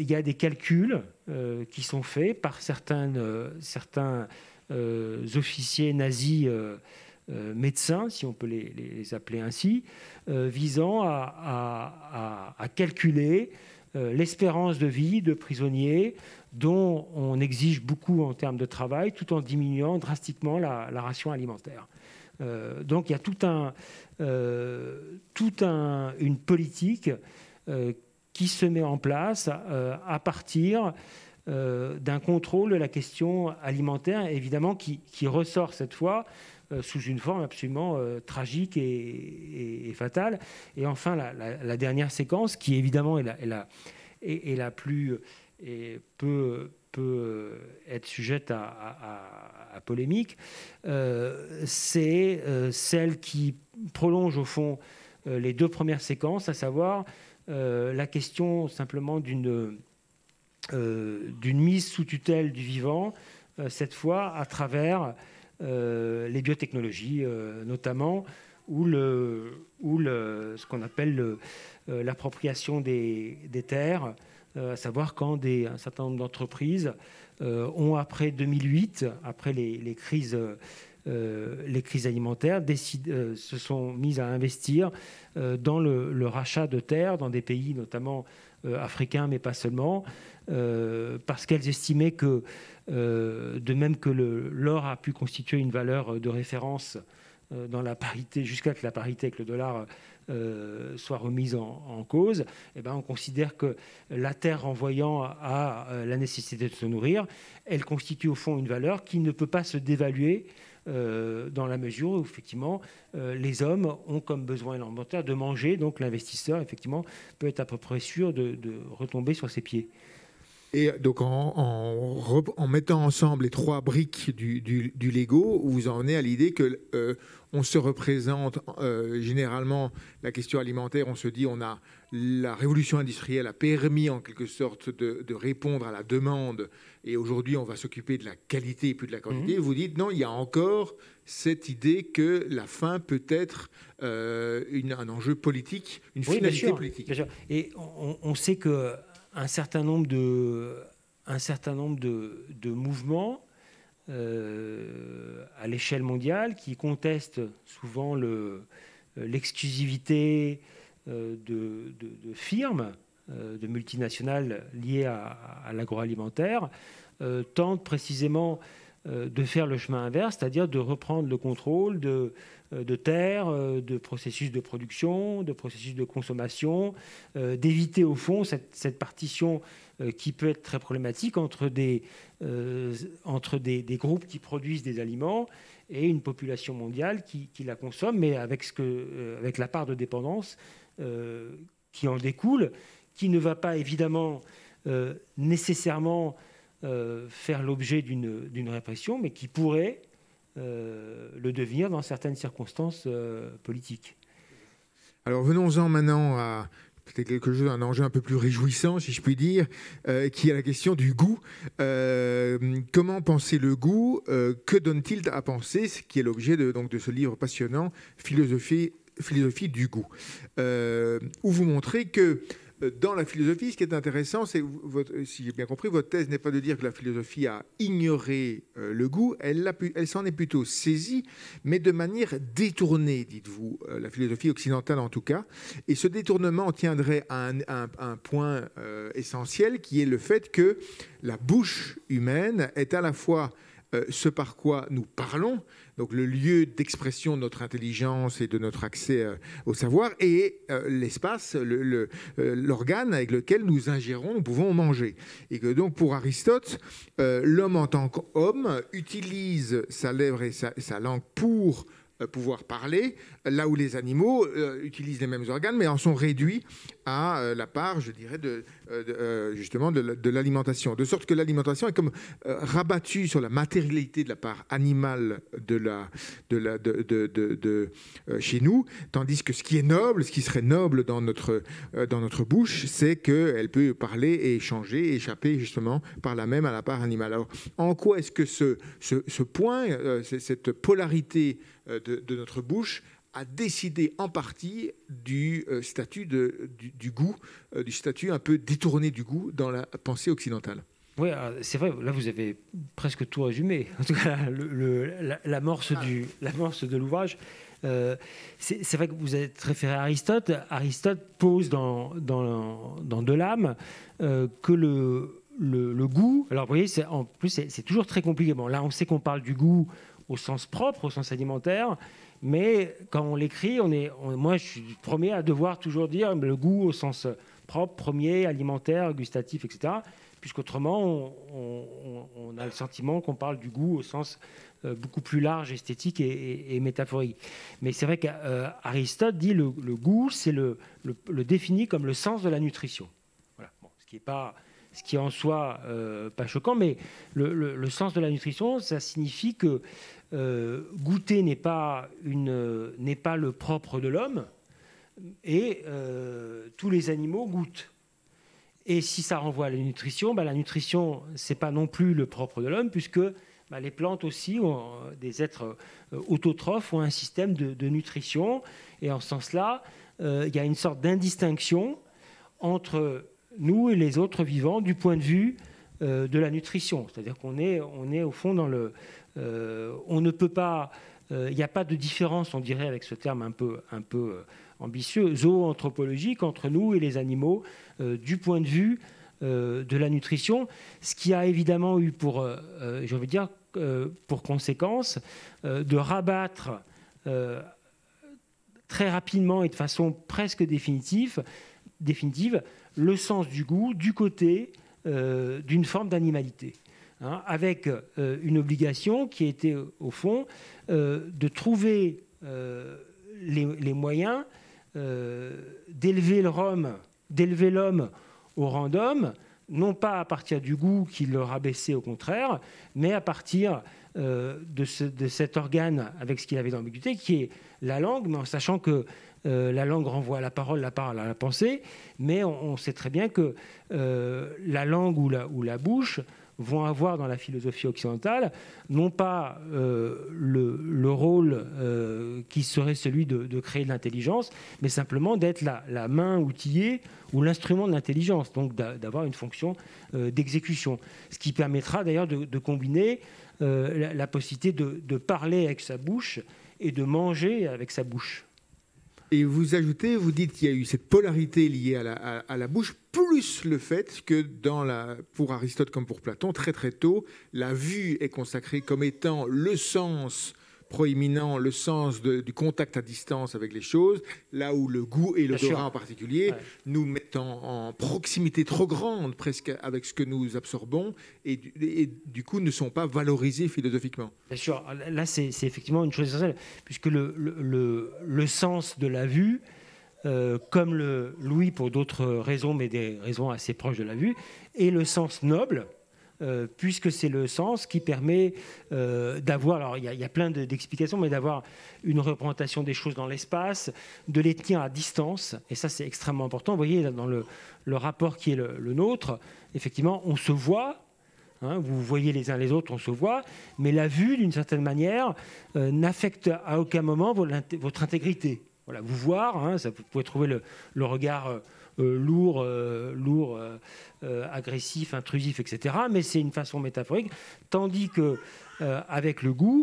euh, y a des calculs euh, qui sont faits par certains, euh, certains euh, officiers nazis euh, euh, médecins, si on peut les, les appeler ainsi, euh, visant à, à, à, à calculer euh, l'espérance de vie de prisonniers dont on exige beaucoup en termes de travail, tout en diminuant drastiquement la, la ration alimentaire. Euh, donc il y a tout un, euh, tout un, une politique euh, qui se met en place euh, à partir euh, d'un contrôle de la question alimentaire, évidemment, qui, qui ressort cette fois euh, sous une forme absolument euh, tragique et, et, et fatale. Et enfin, la, la, la dernière séquence, qui évidemment est la, est la, est, est la plus... Et peut, peut être sujette à, à, à polémique, euh, c'est euh, celle qui prolonge au fond euh, les deux premières séquences, à savoir euh, la question simplement d'une euh, d'une mise sous tutelle du vivant, euh, cette fois à travers euh, les biotechnologies euh, notamment, ou le, ou le, ce qu'on appelle l'appropriation des, des terres, à savoir quand des, un certain nombre d'entreprises euh, ont, après deux mille huit, après les, les crises euh, les crises alimentaires décide, euh, se sont mises à investir euh, dans le, le rachat de terres dans des pays notamment euh, africains, mais pas seulement, euh, parce qu'elles estimaient que, euh, de même que l'or a pu constituer une valeur de référence euh, dans la parité, jusqu'à que la parité avec le dollar euh, soit remise en, en cause, eh ben on considère que la terre, renvoyant à, à la nécessité de se nourrir, elle constitue au fond une valeur qui ne peut pas se dévaluer, Euh, dans la mesure où effectivement euh, les hommes ont comme besoin élémentaire de manger, donc l'investisseur effectivement peut être à peu près sûr de, de retomber sur ses pieds. Et donc en, en, en mettant ensemble les trois briques du, du, du Lego, vous en venez à l'idée que euh, on se représente euh, généralement la question alimentaire, on se dit on a la révolution industrielle a permis en quelque sorte de, de répondre à la demande et aujourd'hui on va s'occuper de la qualité et plus de la quantité. Mmh. Vous dites non, il y a encore cette idée que la faim peut être euh, une, un enjeu politique, une oui, finalité bien sûr, politique. Bien sûr. Et on, on sait que un certain nombre de, un certain nombre de, de mouvements euh, à l'échelle mondiale qui contestent souvent le, l'exclusivité euh, de, de, de firmes, euh, de multinationales liées à, à l'agroalimentaire, euh, tentent précisément euh, de faire le chemin inverse, c'est-à-dire de reprendre le contrôle de... de terre, de processus de production, de processus de consommation, euh, d'éviter au fond cette, cette partition euh, qui peut être très problématique entre, des, euh, entre des, des groupes qui produisent des aliments et une population mondiale qui, qui la consomme, mais avec, ce que, euh, avec la part de dépendance euh, qui en découle, qui ne va pas évidemment euh, nécessairement euh, faire l'objet d'une d'une répression, mais qui pourrait Euh, le devenir dans certaines circonstances euh, politiques. Alors venons-en maintenant à peut-être quelque chose, un enjeu un peu plus réjouissant, si je puis dire, euh, qui est la question du goût. Euh, comment penser le goût euh, que donne-t-il à penser, ce qui est l'objet de, donc, de ce livre passionnant, Philosophie, philosophie du goût, euh, où vous montrez que dans la philosophie, ce qui est intéressant, c'est, si j'ai bien compris, votre thèse n'est pas de dire que la philosophie a ignoré euh, le goût, elle, elle s'en est plutôt saisie, mais de manière détournée, dites-vous, euh, la philosophie occidentale en tout cas. Et ce détournement tiendrait à un, à un, à un point euh, essentiel, qui est le fait que la bouche humaine est à la fois euh, ce par quoi nous parlons, donc le lieu d'expression de notre intelligence et de notre accès euh, au savoir, et euh, l'espace, le, le, euh, l'organe avec lequel nous ingérons, nous pouvons manger. Et que donc pour Aristote, euh, l'homme en tant qu'homme utilise sa lèvre et sa, sa langue pour euh, pouvoir parler, là où les animaux euh, utilisent les mêmes organes, mais en sont réduits à euh, la part, je dirais, de, euh, de, euh, justement de, de l'alimentation. De sorte que l'alimentation est comme euh, rabattue sur la matérialité de la part animale de la de, la, de, de, de, de euh, chez nous, tandis que ce qui est noble, ce qui serait noble dans notre, euh, dans notre bouche, c'est qu'elle peut parler et échanger, échapper justement par la même à la part animale. Alors, en quoi est-ce que ce, ce, ce point, euh, cette polarité euh, de, de notre bouche a décidé en partie du euh, statut de, du, du goût, euh, du statut un peu détourné du goût dans la pensée occidentale? Oui, c'est vrai, là vous avez presque tout résumé, en tout cas l'amorce la, ah. de l'ouvrage. Euh, c'est vrai que vous êtes référé à Aristote. Aristote pose dans, dans, dans De l'âme euh, que le, le, le goût... Alors vous voyez, en plus c'est toujours très compliqué. Bon, là on sait qu'on parle du goût au sens propre, au sens alimentaire, mais quand on l'écrit, on est, on, moi je suis le premier à devoir toujours dire le goût au sens propre, premier, alimentaire, gustatif, et cetera, puisqu'autrement, on, on, on a le sentiment qu'on parle du goût au sens euh, beaucoup plus large, esthétique et, et, et métaphorique. Mais c'est vrai qu'Aristote euh, dit le, le goût, c'est le, le, le définit comme le sens de la nutrition. Voilà. Bon, ce qui est pas, ce qui est en soi euh, pas choquant, mais le, le, le sens de la nutrition, ça signifie que euh, goûter n'est pas, une, n'est pas le propre de l'homme, et euh, tous les animaux goûtent. Et si ça renvoie à la nutrition, bah la nutrition, ce n'est pas non plus le propre de l'homme, puisque bah les plantes aussi, ont, des êtres autotrophes, ont un système de, de nutrition. Et en ce sens-là, euh, il y a une sorte d'indistinction entre nous et les autres vivants du point de vue euh, de la nutrition. C'est-à-dire qu'on est, on est au fond dans le, Euh, on ne peut pas... Il euh, n'y a pas de différence, on dirait, avec ce terme un peu, un peu euh, ambitieux, zoanthropologique entre nous et les animaux euh, du point de vue euh, de la nutrition, ce qui a évidemment eu pour, euh, j'ai envie de dire, euh, pour conséquence euh, de rabattre euh, très rapidement et de façon presque définitive, définitive le sens du goût du côté euh, d'une forme d'animalité. Hein, avec euh, une obligation qui était, au fond, euh, de trouver euh, les, les moyens euh, d'élever l'homme au rang d'homme, non pas à partir du goût qui le rabaissait au contraire, mais à partir euh, de, ce, de cet organe avec ce qu'il avait d'ambiguïté, qui est la langue, mais en sachant que Euh, la langue renvoie à la parole, la parole à la pensée, mais on, on sait très bien que euh, la langue ou la, ou la bouche vont avoir dans la philosophie occidentale non pas euh, le, le rôle euh, qui serait celui de, de créer de l'intelligence, mais simplement d'être la, la main outillée ou l'instrument de l'intelligence, donc d'avoir une fonction euh, d'exécution. Ce qui permettra d'ailleurs de, de combiner euh, la, la possibilité de, de parler avec sa bouche et de manger avec sa bouche. Et vous ajoutez, vous dites qu'il y a eu cette polarité liée à la, à, à la bouche, plus le fait que dans la, pour Aristote comme pour Platon, très très tôt, la vue est consacrée comme étant le sens proéminent, le sens de, du contact à distance avec les choses, là où le goût et l'odorat en particulier, ouais, nous mettent en, en proximité trop grande presque avec ce que nous absorbons et du, et du coup ne sont pas valorisés philosophiquement. Bien sûr, là c'est effectivement une chose essentielle, puisque le, le, le, le sens de la vue, euh, comme le l'ouïe pour d'autres raisons, mais des raisons assez proches de la vue, est le sens noble, Euh, puisque c'est le sens qui permet euh, d'avoir, alors il y, y a plein d'explications, de, mais d'avoir une représentation des choses dans l'espace, de les tenir à distance, et ça c'est extrêmement important. Vous voyez, dans le, le rapport qui est le, le nôtre, effectivement, on se voit, hein, vous voyez les uns les autres, on se voit, mais la vue, d'une certaine manière, euh, n'affecte à aucun moment votre intégrité. Voilà, vous voir, hein, ça, vous pouvez trouver le, le regard... Euh, Euh, lourd, euh, lourd euh, euh, agressif, intrusif, et cetera. Mais c'est une façon métaphorique. Tandis que euh, avec le goût,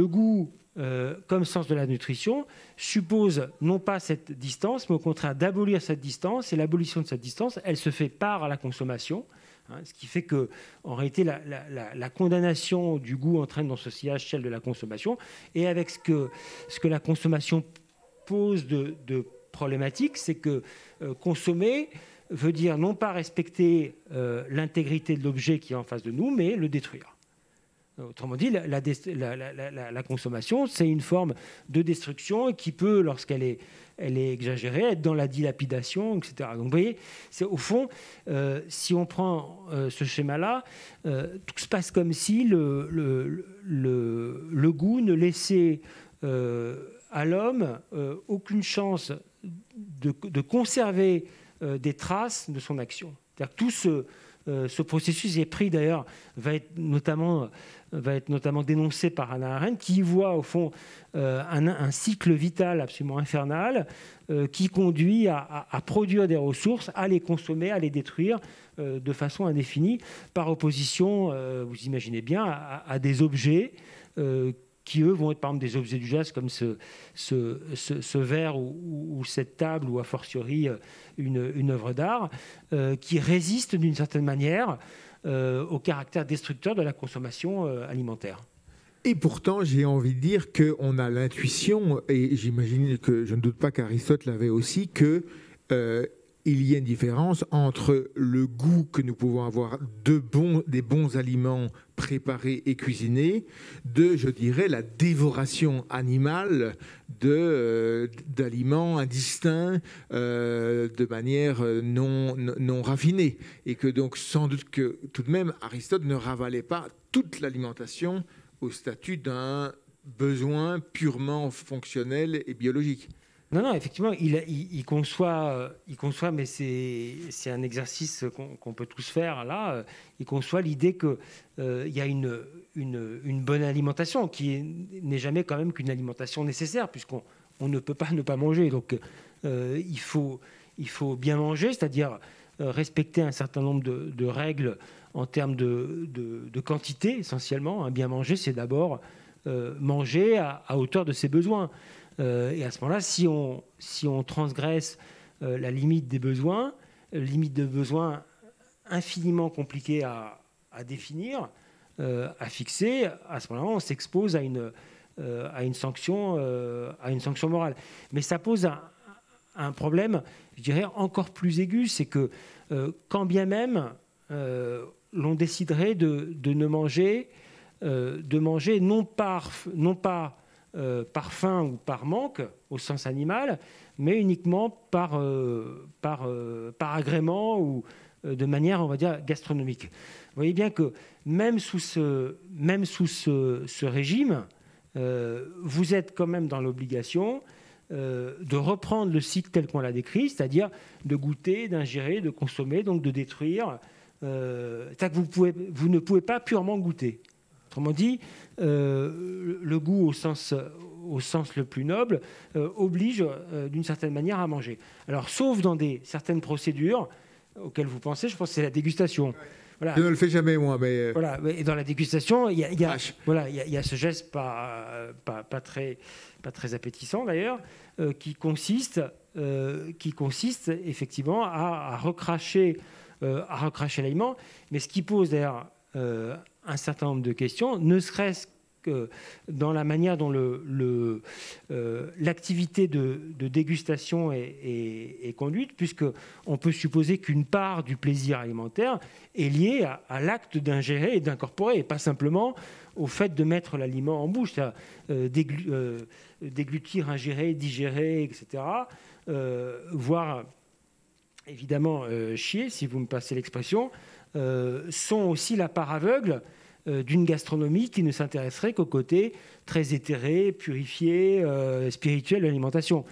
le goût, euh, comme sens de la nutrition, suppose non pas cette distance, mais au contraire d'abolir cette distance. Et l'abolition de cette distance, elle se fait par la consommation. Hein, ce qui fait que, en réalité, la, la, la, la condamnation du goût entraîne dans ce sillage celle de la consommation. Et avec ce que, ce que la consommation pose de, de problématique, c'est que euh, consommer veut dire non pas respecter euh, l'intégrité de l'objet qui est en face de nous, mais le détruire. Autrement dit, la, la, la, la, la consommation, c'est une forme de destruction qui peut, lorsqu'elle est, elle est exagérée, être dans la dilapidation, et cetera. Donc vous voyez, c'est au fond, euh, si on prend euh, ce schéma-là, euh, tout se passe comme si le, le, le, le goût ne laissait euh, à l'homme euh, aucune chance De, de conserver euh, des traces de son action. C'est-à-dire que tout ce, euh, ce processus est pris d'ailleurs, va être notamment, va être notamment dénoncé par Hannah Arendt, qui voit au fond euh, un, un cycle vital absolument infernal euh, qui conduit à, à, à produire des ressources, à les consommer, à les détruire euh, de façon indéfinie, par opposition, euh, vous imaginez bien, à, à des objets euh, qui, eux, vont être par exemple des objets du jazz, comme ce, ce, ce, ce verre ou, ou, ou cette table, ou a fortiori une, une œuvre d'art, euh, qui résiste d'une certaine manière euh, au caractère destructeur de la consommation euh, alimentaire. Et pourtant, j'ai envie de dire qu'on a l'intuition, et j'imagine que je ne doute pas qu'Aristote l'avait aussi, que... Euh, il y a une différence entre le goût que nous pouvons avoir de bons, des bons aliments préparés et cuisinés, de, je dirais, la dévoration animale de, euh, d'aliments indistincts euh, de manière non, non, non raffinée. Et que donc, sans doute que tout de même, Aristote ne ravalait pas toute l'alimentation au statut d'un besoin purement fonctionnel et biologique. Non, non, effectivement, il, il, il, conçoit, il conçoit, mais c'est un exercice qu'on qu'on peut tous faire là, il conçoit l'idée qu'il euh, y a une, une, une bonne alimentation qui n'est jamais quand même qu'une alimentation nécessaire, puisqu'on on ne peut pas ne pas manger. Donc euh, il, faut, il faut bien manger, c'est-à-dire respecter un certain nombre de, de règles en termes de, de, de quantité, essentiellement. Hein. Bien manger, c'est d'abord euh, manger à, à hauteur de ses besoins. Euh, et à ce moment-là, si on, si on transgresse euh, la limite des besoins, limite de besoins infiniment compliquée à, à définir, euh, à fixer, à ce moment-là, on s'expose à une, euh, à, une sanction, euh, à une sanction morale. Mais ça pose un, un problème, je dirais, encore plus aigu, c'est que euh, quand bien même euh, l'on déciderait de, de ne manger, euh, de manger non, par, non pas euh, par faim ou par manque, au sens animal, mais uniquement par, euh, par, euh, par agrément ou de manière, on va dire, gastronomique. Vous voyez bien que même sous ce, même sous ce, ce régime, euh, vous êtes quand même dans l'obligation euh, de reprendre le cycle tel qu'on l'a décrit, c'est-à-dire de goûter, d'ingérer, de consommer, donc de détruire. Euh, que vous, pouvez, vous ne pouvez pas purement goûter. Autrement dit, euh, le goût au sens, au sens le plus noble euh, oblige euh, d'une certaine manière à manger. Alors, sauf dans des, certaines procédures auquel vous pensez, je pense que c'est la dégustation. Voilà. Je ne le fais jamais, moi. Mais... Voilà. Et dans la dégustation, il y a, il y a, voilà, il y a, il y a ce geste pas, pas, pas, très, pas très appétissant, d'ailleurs, euh, qui, consiste, euh, qui consiste effectivement à, à recracher, euh, à recracher l'aliment. Mais ce qui pose d'ailleurs euh, un certain nombre de questions, ne serait-ce que dans la manière dont le, le, euh, l'activité de, de dégustation est, est, est conduite, puisqu'on peut supposer qu'une part du plaisir alimentaire est liée à, à l'acte d'ingérer et d'incorporer, et pas simplement au fait de mettre l'aliment en bouche, euh, déglu, euh, déglutir, ingérer, digérer, et cetera, euh, voire, évidemment, euh, chier, si vous me passez l'expression, euh, sont aussi la part aveugle d'une gastronomie qui ne s'intéresserait qu'au côté très éthéré, purifié, euh, spirituel de l'alimentation.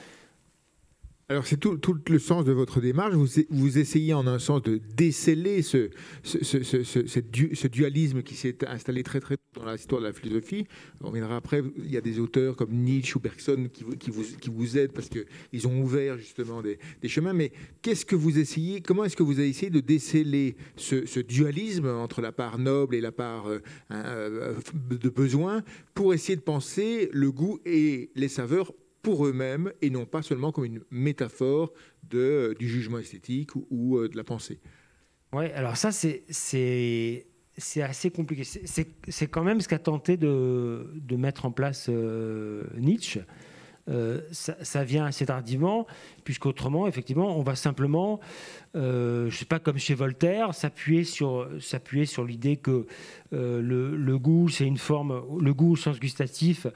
Alors c'est tout, tout le sens de votre démarche. Vous, vous essayez en un sens de déceler ce, ce, ce, ce, ce, ce, du, ce dualisme qui s'est installé très très tôt dans l'histoire de la philosophie. On reviendra après. Il y a des auteurs comme Nietzsche ou Bergson qui, qui, vous, qui vous aident parce qu'ils ont ouvert justement des, des chemins. Mais qu'est-ce que vous essayez, comment est-ce que vous avez essayé de déceler ce, ce dualisme entre la part noble et la part hein, de besoin pour essayer de penser le goût et les saveurs pour eux-mêmes et non pas seulement comme une métaphore de, du jugement esthétique ou, ou de la pensée? Oui, alors ça, c'est assez compliqué. C'est quand même ce qu'a tenté de, de mettre en place euh, Nietzsche. Euh, ça, ça vient assez tardivement, puisqu'autrement, effectivement, on va simplement, euh, je ne sais pas, comme chez Voltaire, s'appuyer sur, s'appuyer sur l'idée que euh, le, le goût, c'est une forme, le goût au sens gustatif,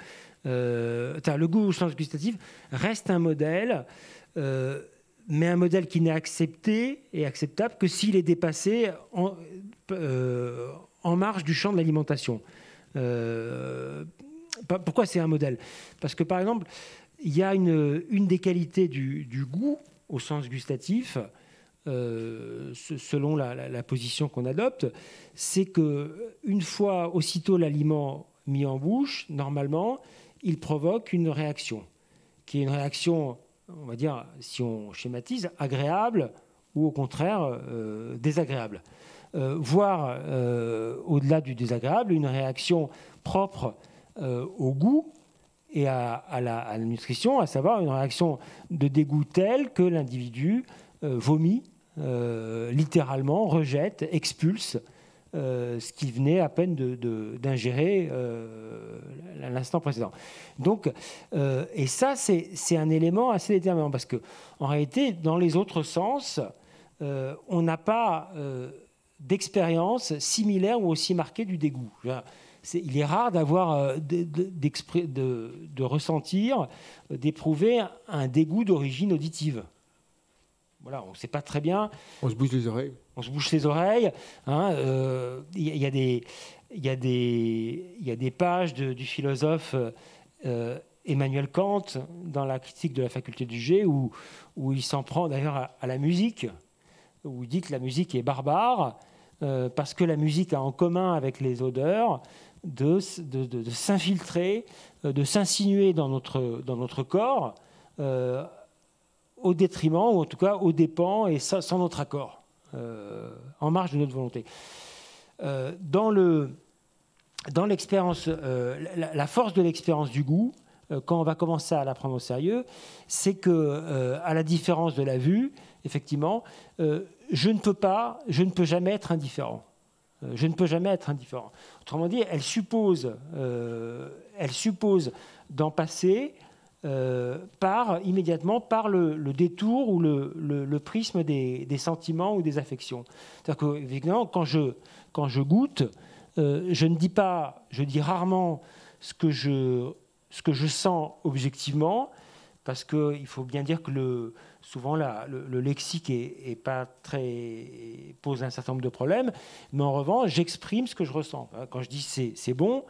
Euh, le goût au sens gustatif reste un modèle, euh, mais un modèle qui n'est accepté et acceptable que s'il est dépassé en, euh, en marge du champ de l'alimentation. Euh, pourquoi c'est un modèle? Parce que, par exemple, il y a une, une des qualités du, du goût au sens gustatif, euh, selon la, la, la position qu'on adopte, c'est qu'une fois, aussitôt l'aliment mis en bouche, normalement, il provoque une réaction, qui est une réaction, on va dire, si on schématise, agréable ou au contraire euh, désagréable. Euh, voire, euh, au-delà du désagréable, une réaction propre euh, au goût et à, à, la, à la nutrition, à savoir une réaction de dégoût telle que l'individu euh, vomit, euh, littéralement, rejette, expulse Euh, ce qu'il venait à peine d'ingérer euh, à l'instant précédent. Donc, euh, et ça, c'est un élément assez déterminant, parce qu'en réalité, dans les autres sens, euh, on n'a pas euh, d'expérience similaire ou aussi marquée du dégoût. Est, il est rare d'avoir, euh, de, de, de ressentir, d'éprouver un dégoût d'origine auditive. Voilà, on ne sait pas très bien. On se bouge les oreilles. On se bouche les oreilles. Il hein, euh, y, y, y a des pages de, du philosophe euh, Emmanuel Kant dans la critique de la faculté du G où, où il s'en prend d'ailleurs à, à la musique, où il dit que la musique est barbare euh, parce que la musique a en commun avec les odeurs de s'infiltrer, de s'insinuer dans notre, dans notre corps euh, au détriment, ou en tout cas aux dépens et sans, sans notre accord. euh, en marge de notre volonté. Euh, dans le, dans l'expérience, euh, la, la force de l'expérience du goût, euh, quand on va commencer à la prendre au sérieux, c'est que, euh, à la différence de la vue, effectivement, euh, je ne peux pas, je ne peux jamais être indifférent. Euh, je ne peux jamais être indifférent. Autrement dit, elle suppose, euh, elle suppose d'en passer euh, par, immédiatement par le, le détour ou le, le, le prisme des, des sentiments ou des affections. C'est-à-dire que, évidemment, quand je, quand je goûte, euh, je ne dis pas, je dis rarement ce que je, ce que je sens objectivement, parce qu'il faut bien dire que le, souvent la, le, le lexique est, est pas très, pose un certain nombre de problèmes, mais en revanche, j'exprime ce que je ressens. Quand je dis c'est, c'est bon,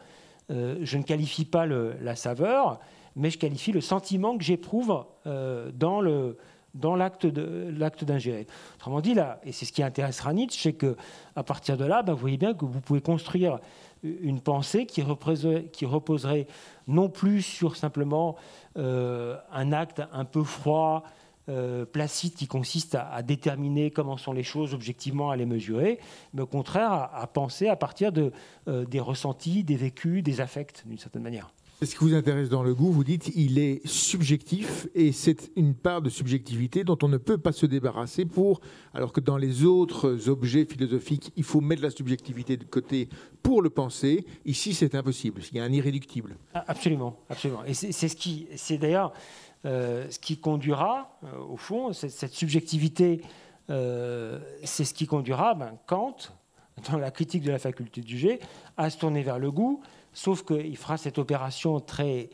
euh, je ne qualifie pas le, la saveur, mais je qualifie le sentiment que j'éprouve euh, dans le... dans l'acte d'ingérer. Autrement dit, là, et c'est ce qui intéressera Nietzsche, c'est qu'à partir de là, ben, vous voyez bien que vous pouvez construire une pensée qui reposerait, qui reposerait non plus sur simplement euh, un acte un peu froid, euh, placide, qui consiste à, à déterminer comment sont les choses objectivement, à les mesurer, mais au contraire à, à penser à partir de, euh, des ressentis, des vécus, des affects, d'une certaine manière. Ce qui vous intéresse dans le goût, vous dites, il est subjectif et c'est une part de subjectivité dont on ne peut pas se débarrasser pour, alors que dans les autres objets philosophiques, il faut mettre la subjectivité de côté pour le penser. Ici, c'est impossible. Il y a un irréductible. Absolument, absolument. Et c'est ce qui, c'est d'ailleurs euh, ce qui conduira, euh, au fond, cette, cette subjectivité, euh, c'est ce qui conduira, ben, Kant, dans la critique de la faculté du jugé, à se tourner vers le goût. Sauf qu'il fera cette opération très,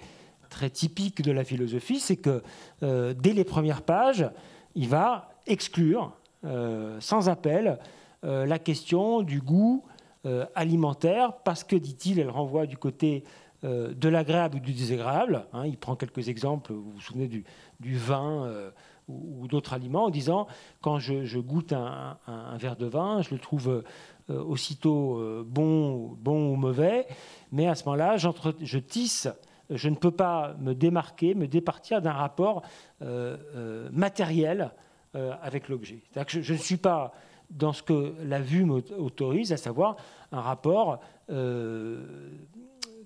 très typique de la philosophie, c'est que euh, dès les premières pages, il va exclure, euh, sans appel, euh, la question du goût euh, alimentaire, parce que, dit-il, elle renvoie du côté euh, de l'agréable ou du désagréable. Hein, il prend quelques exemples, vous vous souvenez du, du vin euh, ou, ou d'autres aliments, en disant, quand je, je goûte un, un, un verre de vin, je le trouve... Euh, aussitôt bon, bon ou mauvais, mais à ce moment-là, je tisse, je ne peux pas me démarquer, me départir d'un rapport euh, euh, matériel euh, avec l'objet. C'est-à-dire que je ne suis pas dans ce que la vue m'autorise, à savoir un rapport euh,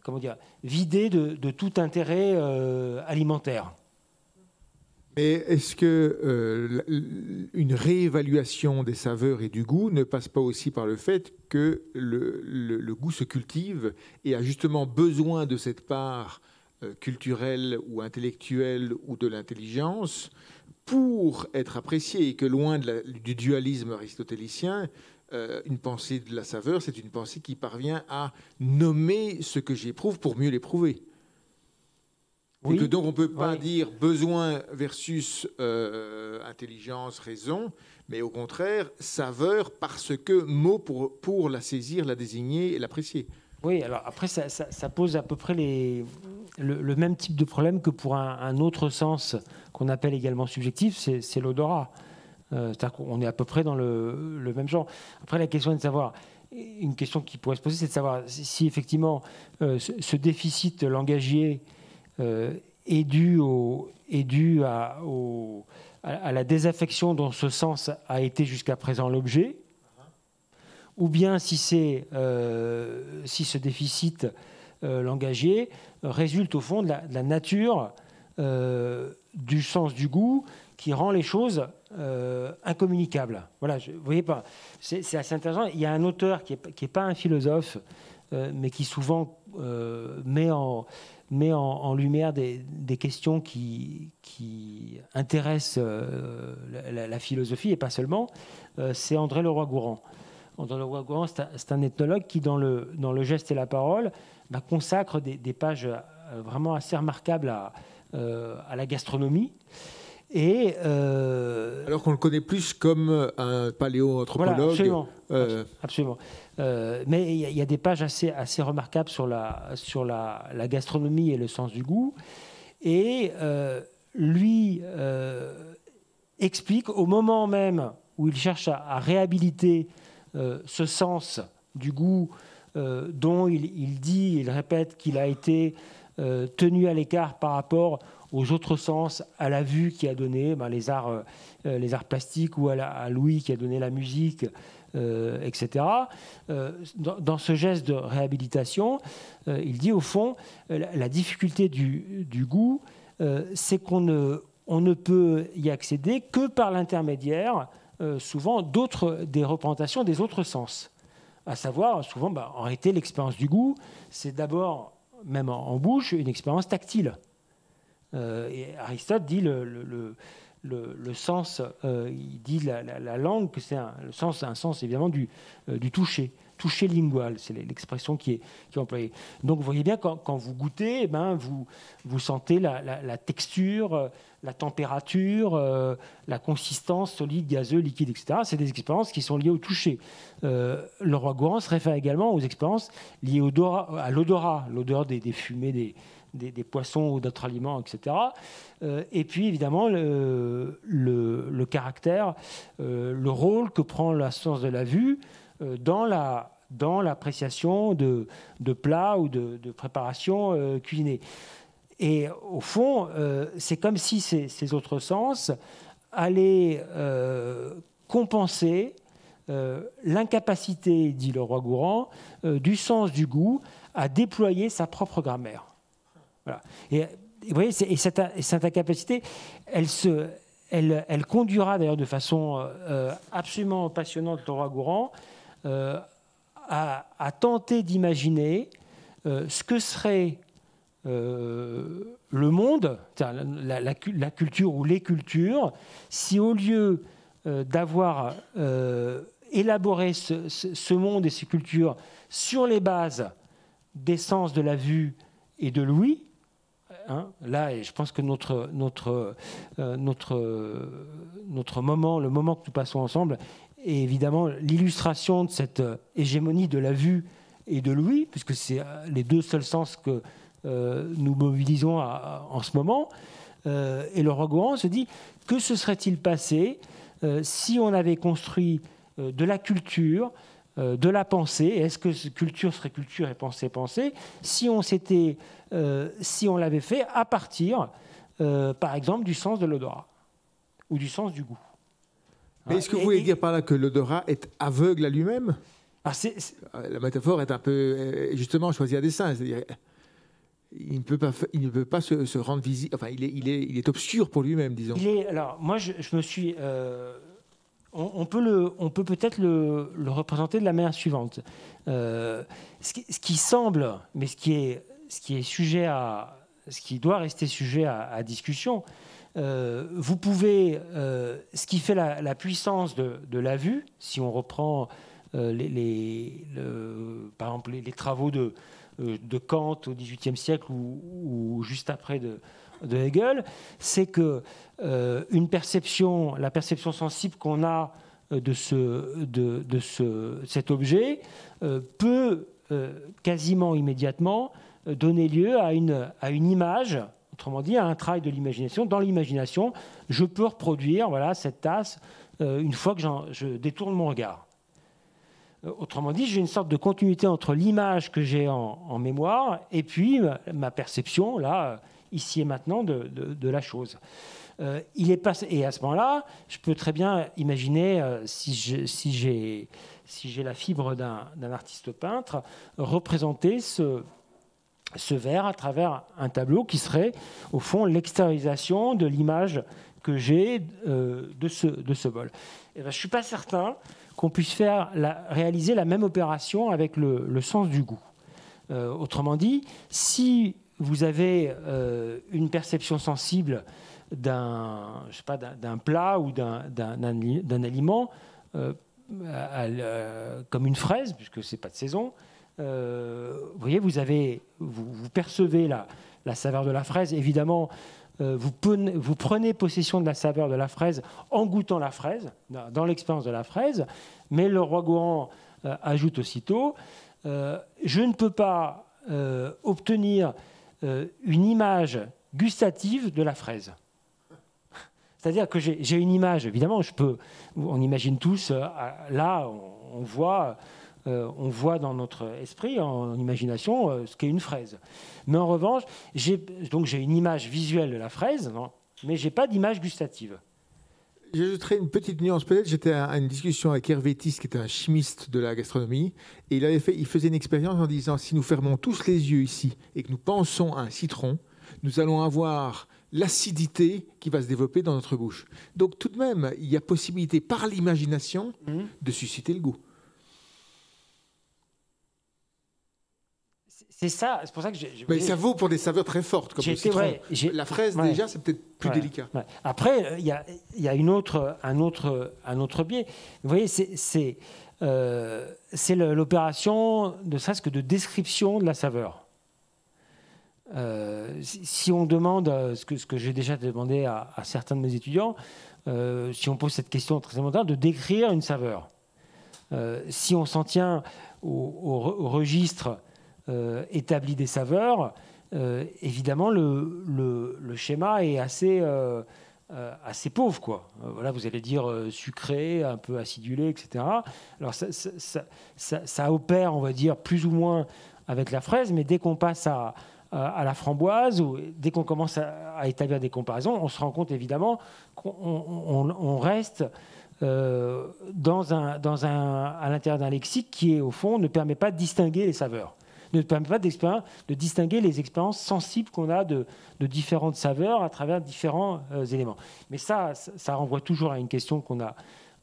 comment dire, vidé de, de tout intérêt euh, alimentaire. Mais est-ce que euh, une réévaluation des saveurs et du goût ne passe pas aussi par le fait que le, le, le goût se cultive et a justement besoin de cette part euh, culturelle ou intellectuelle ou de l'intelligence pour être apprécié, et que loin de la, du dualisme aristotélicien, euh, une pensée de la saveur, c'est une pensée qui parvient à nommer ce que j'éprouve pour mieux l'éprouver. Et oui. Que donc on ne peut pas oui. dire besoin versus euh, intelligence, raison, mais au contraire, saveur parce que mot pour, pour la saisir, la désigner et l'apprécier. Oui, alors après, ça, ça, ça pose à peu près les, le, le même type de problème que pour un, un autre sens qu'on appelle également subjectif, c'est l'odorat. Euh, c'est-à-dire qu'on est à peu près dans le, le même genre. Après, la question est de savoir... Une question qui pourrait se poser, c'est de savoir si, si effectivement euh, ce, ce déficit langagier... Euh, est dû, au, est dû à, au, à, à la désaffection dont ce sens a été jusqu'à présent l'objet, ou bien si, c'est, euh, si ce déficit euh, langagier résulte au fond de la, de la nature euh, du sens du goût qui rend les choses euh, incommunicables. Voilà, je, vous voyez pas, c'est, c'est assez intéressant. Il y a un auteur qui est, qui est pas un philosophe, euh, mais qui souvent euh, met en... met en, en lumière des, des questions qui, qui intéressent euh, la, la philosophie, et pas seulement, euh, c'est André Leroi-Gourhan. André Leroi-Gourhan, c'est un ethnologue qui, dans le, dans le geste et la parole, bah, consacre des, des pages euh, vraiment assez remarquables à, euh, à la gastronomie. Et, euh, alors qu'on le connaît plus comme un paléo-anthropologue. Voilà, absolument. Euh... absolument. Euh, mais il y, y a des pages assez, assez remarquables sur, la, sur la, la gastronomie et le sens du goût. Et euh, lui euh, explique, au moment même où il cherche à, à réhabiliter euh, ce sens du goût euh, dont il, il dit, il répète qu'il a été euh, tenu à l'écart par rapport aux autres sens, à la vue qui a donné ben, les, arts, euh, les arts plastiques ou à, à l'ouïe qui a donné la musique, euh, et cetera. Euh, dans, dans ce geste de réhabilitation, euh, il dit au fond, la, la difficulté du, du goût, euh, c'est qu'on ne, on ne peut y accéder que par l'intermédiaire, euh, souvent, d'autres, des représentations des autres sens. À savoir, souvent, bah, en réalité, l'expérience du goût, c'est d'abord, même en, en bouche, une expérience tactile. Euh, et Aristote dit le, le, le, le sens, euh, il dit la, la, la langue, que c'est un sens, un sens évidemment du, euh, du toucher, toucher lingual, c'est l'expression qui est, qui est employée. Donc vous voyez bien, quand, quand vous goûtez, eh ben, vous, vous sentez la, la, la texture, la température, euh, la consistance solide, gazeux, liquide, et cetera. C'est des expériences qui sont liées au toucher. Euh, Leroi-Gourhan se réfère également aux expériences liées au dora, à l'odorat, l'odeur des, des fumées, des, des, des poissons ou d'autres aliments, et cetera. Euh, et puis évidemment, le, le, le caractère, euh, le rôle que prend la science de la vue euh, dans la... dans l'appréciation de, de plats ou de, de préparations euh, cuisinées. Et au fond, euh, c'est comme si ces, ces autres sens allaient euh, compenser euh, l'incapacité, dit Leroi-Gourhan, euh, du sens du goût à déployer sa propre grammaire. Voilà. Et, et vous voyez, et cette, et cette incapacité, elle se... Elle, elle conduira d'ailleurs de façon euh, absolument passionnante Leroi-Gourhan euh, à, à tenter d'imaginer euh, ce que serait euh, le monde, la, la, la, la culture ou les cultures, si au lieu euh, d'avoir euh, élaboré ce, ce, ce monde et ces cultures sur les bases des sens de la vue et de l'ouïe, hein, là, et je pense que notre, notre, euh, notre, notre moment, le moment que nous passons ensemble, est évidemment l'illustration de cette hégémonie de la vue et de l'ouïe, puisque c'est les deux seuls sens que euh, nous mobilisons à, à, en ce moment. Euh, et Leroi-Gourhan se dit, que se serait-il passé euh, si on avait construit euh, de la culture, de la pensée, est-ce que culture serait culture et pensée pensée, si on s'était, euh, si on l'avait fait à partir, euh, par exemple, du sens de l'odorat ou du sens du goût. Mais est-ce que vous et, voulez et... dire par là que l'odorat est aveugle à lui-même? Ah, c'est, c'est... La métaphore est un peu, justement, choisie à dessein, c'est-à-dire il ne peut pas, il ne peut pas se, se rendre visible, enfin, il est, il est, il est obscur pour lui-même, disons. Il est, alors, moi, je, je me suis... Euh... On peut le, on peut peut-être le, le représenter de la manière suivante. Euh, ce, qui, ce qui semble, mais ce qui est, ce qui est sujet à, ce qui doit rester sujet à, à discussion, euh, vous pouvez, euh, ce qui fait la, la puissance de, de la vue, si on reprend euh, les, les, le, par exemple les, les travaux de, de Kant au dix-huitième siècle ou, ou juste après de de Hegel, c'est que euh, une perception, la perception sensible qu'on a de, ce, de, de ce, cet objet euh, peut euh, quasiment immédiatement donner lieu à une, à une image, autrement dit à un travail de l'imagination. Dans l'imagination, je peux reproduire voilà, cette tasse euh, une fois que je détourne mon regard. Autrement dit, j'ai une sorte de continuité entre l'image que j'ai en, en mémoire et puis ma, ma perception, là, ici et maintenant, de, de, de la chose. Euh, il est passé, et à ce moment-là, je peux très bien imaginer, euh, si j'ai si j'ai si j'ai la fibre d'un d'un artiste peintre, représenter ce, ce verre à travers un tableau qui serait, au fond, l'extériorisation de l'image que j'ai euh, de, ce, de ce bol. Et ben, je ne suis pas certain qu'on puisse faire la, réaliser la même opération avec le, le sens du goût. Euh, autrement dit, si vous avez euh, une perception sensible d'un, je sais pas, d'un, d'un plat ou d'un, d'un, d'un, d'un aliment, euh, à, à, euh, comme une fraise, puisque ce n'est pas de saison. Euh, vous voyez, vous, avez, vous, vous percevez la, la saveur de la fraise. Évidemment, euh, vous, prenez, vous prenez possession de la saveur de la fraise en goûtant la fraise, dans, dans l'expérience de la fraise. Mais Leroi-Gourhan euh, ajoute aussitôt, euh, je ne peux pas euh, obtenir... Euh, une image gustative de la fraise. C'est-à-dire que j'ai une image, évidemment, je peux, on imagine tous, euh, là, on, on voit euh, on voit dans notre esprit, en imagination, euh, ce qu'est une fraise. Mais en revanche, j'ai une image visuelle de la fraise, non, mais je n'ai pas d'image gustative. J'ajouterais une petite nuance, peut-être. J'étais à une discussion avec Hervé Tis, qui est un chimiste de la gastronomie, et il, avait fait, il faisait une expérience en disant, si nous fermons tous les yeux ici et que nous pensons à un citron, nous allons avoir l'acidité qui va se développer dans notre bouche. Donc tout de même, il y a possibilité, par l'imagination, mmh. de susciter le goût. C'est ça, c'est pour ça que... j'ai. Mais ça vaut pour des saveurs très fortes, comme le citron. Ouais, la fraise, ouais. déjà, c'est peut-être plus ouais. délicat. Ouais. Après, il y a, y a une autre, un, autre, un autre biais. Vous voyez, c'est euh, l'opération, ne serait-ce que de description de la saveur. Euh, si on demande, ce que, ce que j'ai déjà demandé à, à certains de mes étudiants, euh, si on pose cette question très élémentaire, de décrire une saveur. Euh, si on s'en tient au, au, au registre euh, établi des saveurs, euh, évidemment, le, le, le schéma est assez, euh, euh, assez pauvre, quoi. Euh, voilà, vous allez dire euh, sucré, un peu acidulé, et cetera. Alors, ça, ça, ça, ça, ça opère, on va dire, plus ou moins avec la fraise, mais dès qu'on passe à... à la framboise, ou dès qu'on commence à, à établir des comparaisons, on se rend compte évidemment qu'on on, on reste euh, dans un, dans un, à l'intérieur d'un lexique qui, est, au fond, ne permet pas de distinguer les saveurs, ne permet pas de distinguer les expériences sensibles qu'on a de, de différentes saveurs à travers différents euh, éléments. Mais ça, ça renvoie toujours à une question qu'on a,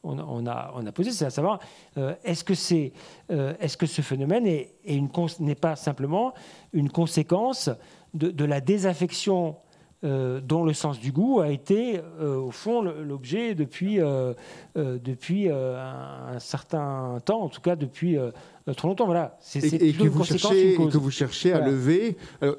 on, on a, on a posée, c'est à savoir, euh, est-ce que, c'est, euh, est-ce que ce phénomène est, est une n'est pas simplement... une conséquence de, de la désaffection euh, dont le sens du goût a été, euh, au fond, l'objet depuis, euh, euh, depuis euh, un certain temps, en tout cas depuis euh, trop longtemps. Voilà. C'est plutôt une conséquence, une cause. Et que vous cherchez à lever. Alors,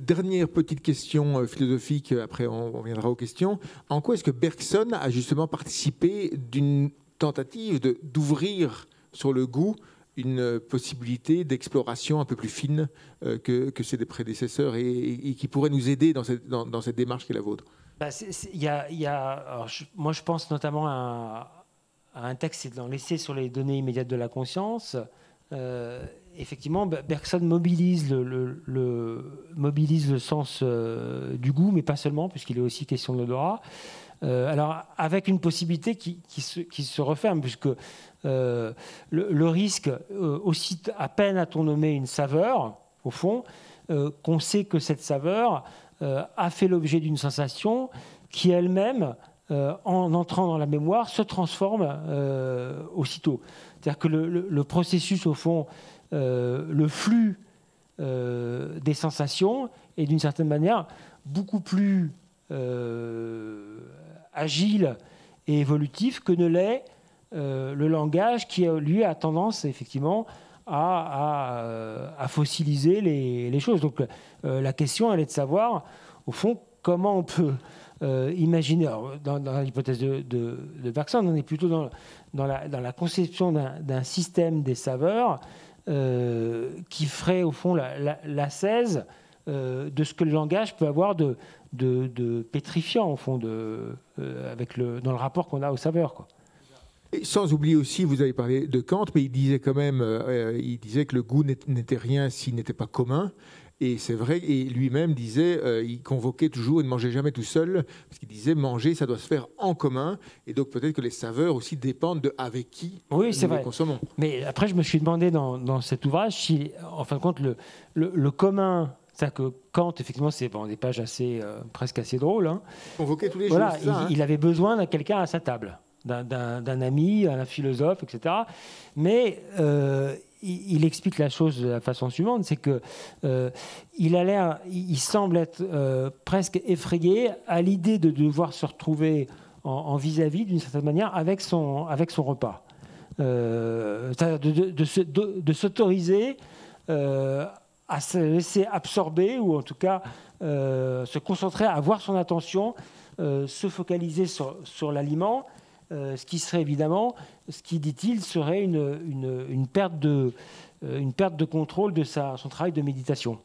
dernière petite question philosophique, après on reviendra aux questions. En quoi est-ce que Bergson a justement participé d'une tentative d'ouvrir sur le goût une possibilité d'exploration un peu plus fine euh, que, que celle des prédécesseurs et, et, et qui pourrait nous aider dans cette, dans, dans cette démarche qui est la vôtre. Bah c'est, c'est, y a, y a, alors je, moi, je pense notamment à, à un texte, c'est dans l'essai sur les données immédiates de la conscience. Euh, effectivement, Bergson mobilise le, le, le, mobilise le sens euh, du goût, mais pas seulement, puisqu'il est aussi question de l'odorat. Euh, alors, avec une possibilité qui, qui, se, qui se referme, puisque euh, le, le risque, euh, aussi à peine a-t-on nommé une saveur, au fond, euh, qu'on sait que cette saveur euh, a fait l'objet d'une sensation qui elle-même, euh, en entrant dans la mémoire, se transforme euh, aussitôt. C'est-à-dire que le, le, le processus, au fond, euh, le flux euh, des sensations est d'une certaine manière beaucoup plus... Euh, agile et évolutif que ne l'est euh, le langage qui, lui, a tendance, effectivement, à, à, à fossiliser les, les choses. Donc, euh, la question, elle est de savoir, au fond, comment on peut euh, imaginer... Alors, dans, dans l'hypothèse de, de, de Bergson, on est plutôt dans, dans, la, dans la conception d'un système des saveurs euh, qui ferait, au fond, la, la, la seize euh, de ce que le langage peut avoir de... De, de pétrifiant, au fond, de, euh, avec le, dans le rapport qu'on a aux saveurs, quoi. Et sans oublier aussi, vous avez parlé de Kant, mais il disait quand même, euh, il disait que le goût n'était rien s'il n'était pas commun. Et c'est vrai, et lui-même disait, euh, il convoquait toujours et ne mangeait jamais tout seul, parce qu'il disait, manger, ça doit se faire en commun. Et donc peut-être que les saveurs aussi dépendent de avec qui oui, nous les consommons. Mais après, je me suis demandé dans, dans cet ouvrage si, en fin de compte, le, le, le commun... C'est-à-dire que Kant, effectivement, c'est bon, des pages assez, euh, presque assez drôles. Hein. Convoquer tous les voilà, jours. Il, hein. il avait besoin d'un quelqu'un à sa table, d'un ami, d'un philosophe, et cetera. Mais euh, il, il explique la chose de la façon suivante, c'est que euh, il a l'air, il semble être euh, presque effrayé à l'idée de devoir se retrouver en, en vis-à-vis, d'une certaine manière, avec son, avec son repas, euh, c'est-à-dire de, de, de, de, de s'autoriser. Euh, à se laisser absorber, ou en tout cas euh, se concentrer, à avoir son attention, euh, se focaliser sur, sur l'aliment, euh, ce qui serait évidemment, ce qui, dit-il, serait une, une, une, perte de, une perte de contrôle de sa, son travail de méditation.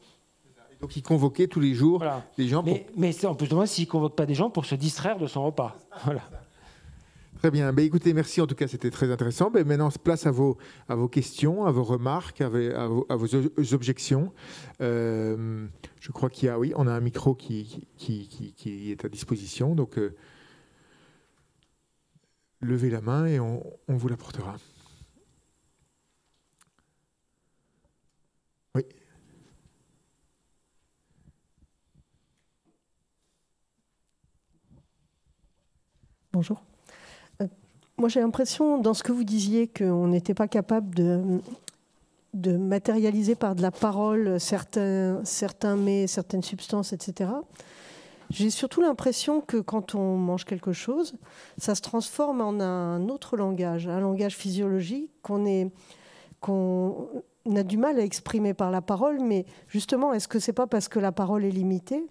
Et donc il convoquait tous les jours voilà. des gens pour... Mais, mais on peut se demander s'il ne convoque pas des gens pour se distraire de son repas. Voilà. Très bien. Ben, écoutez, merci. En tout cas, c'était très intéressant. Ben, maintenant, place à vos, à vos questions, à vos remarques, à vos, à vos, à vos objections. Euh, je crois qu'il y a, oui, on a un micro qui, qui, qui, qui est à disposition. Donc, euh, levez la main et on, on vous l'apportera. Oui. Bonjour. Moi, j'ai l'impression, dans ce que vous disiez, qu'on n'était pas capable de, de matérialiser par de la parole certains, certains mets, certaines substances, et cetera. J'ai surtout l'impression que quand on mange quelque chose, ça se transforme en un autre langage, un langage physiologique qu'on est, qu'on a du mal à exprimer par la parole. Mais justement, est-ce que ce n'est pas parce que la parole est limitée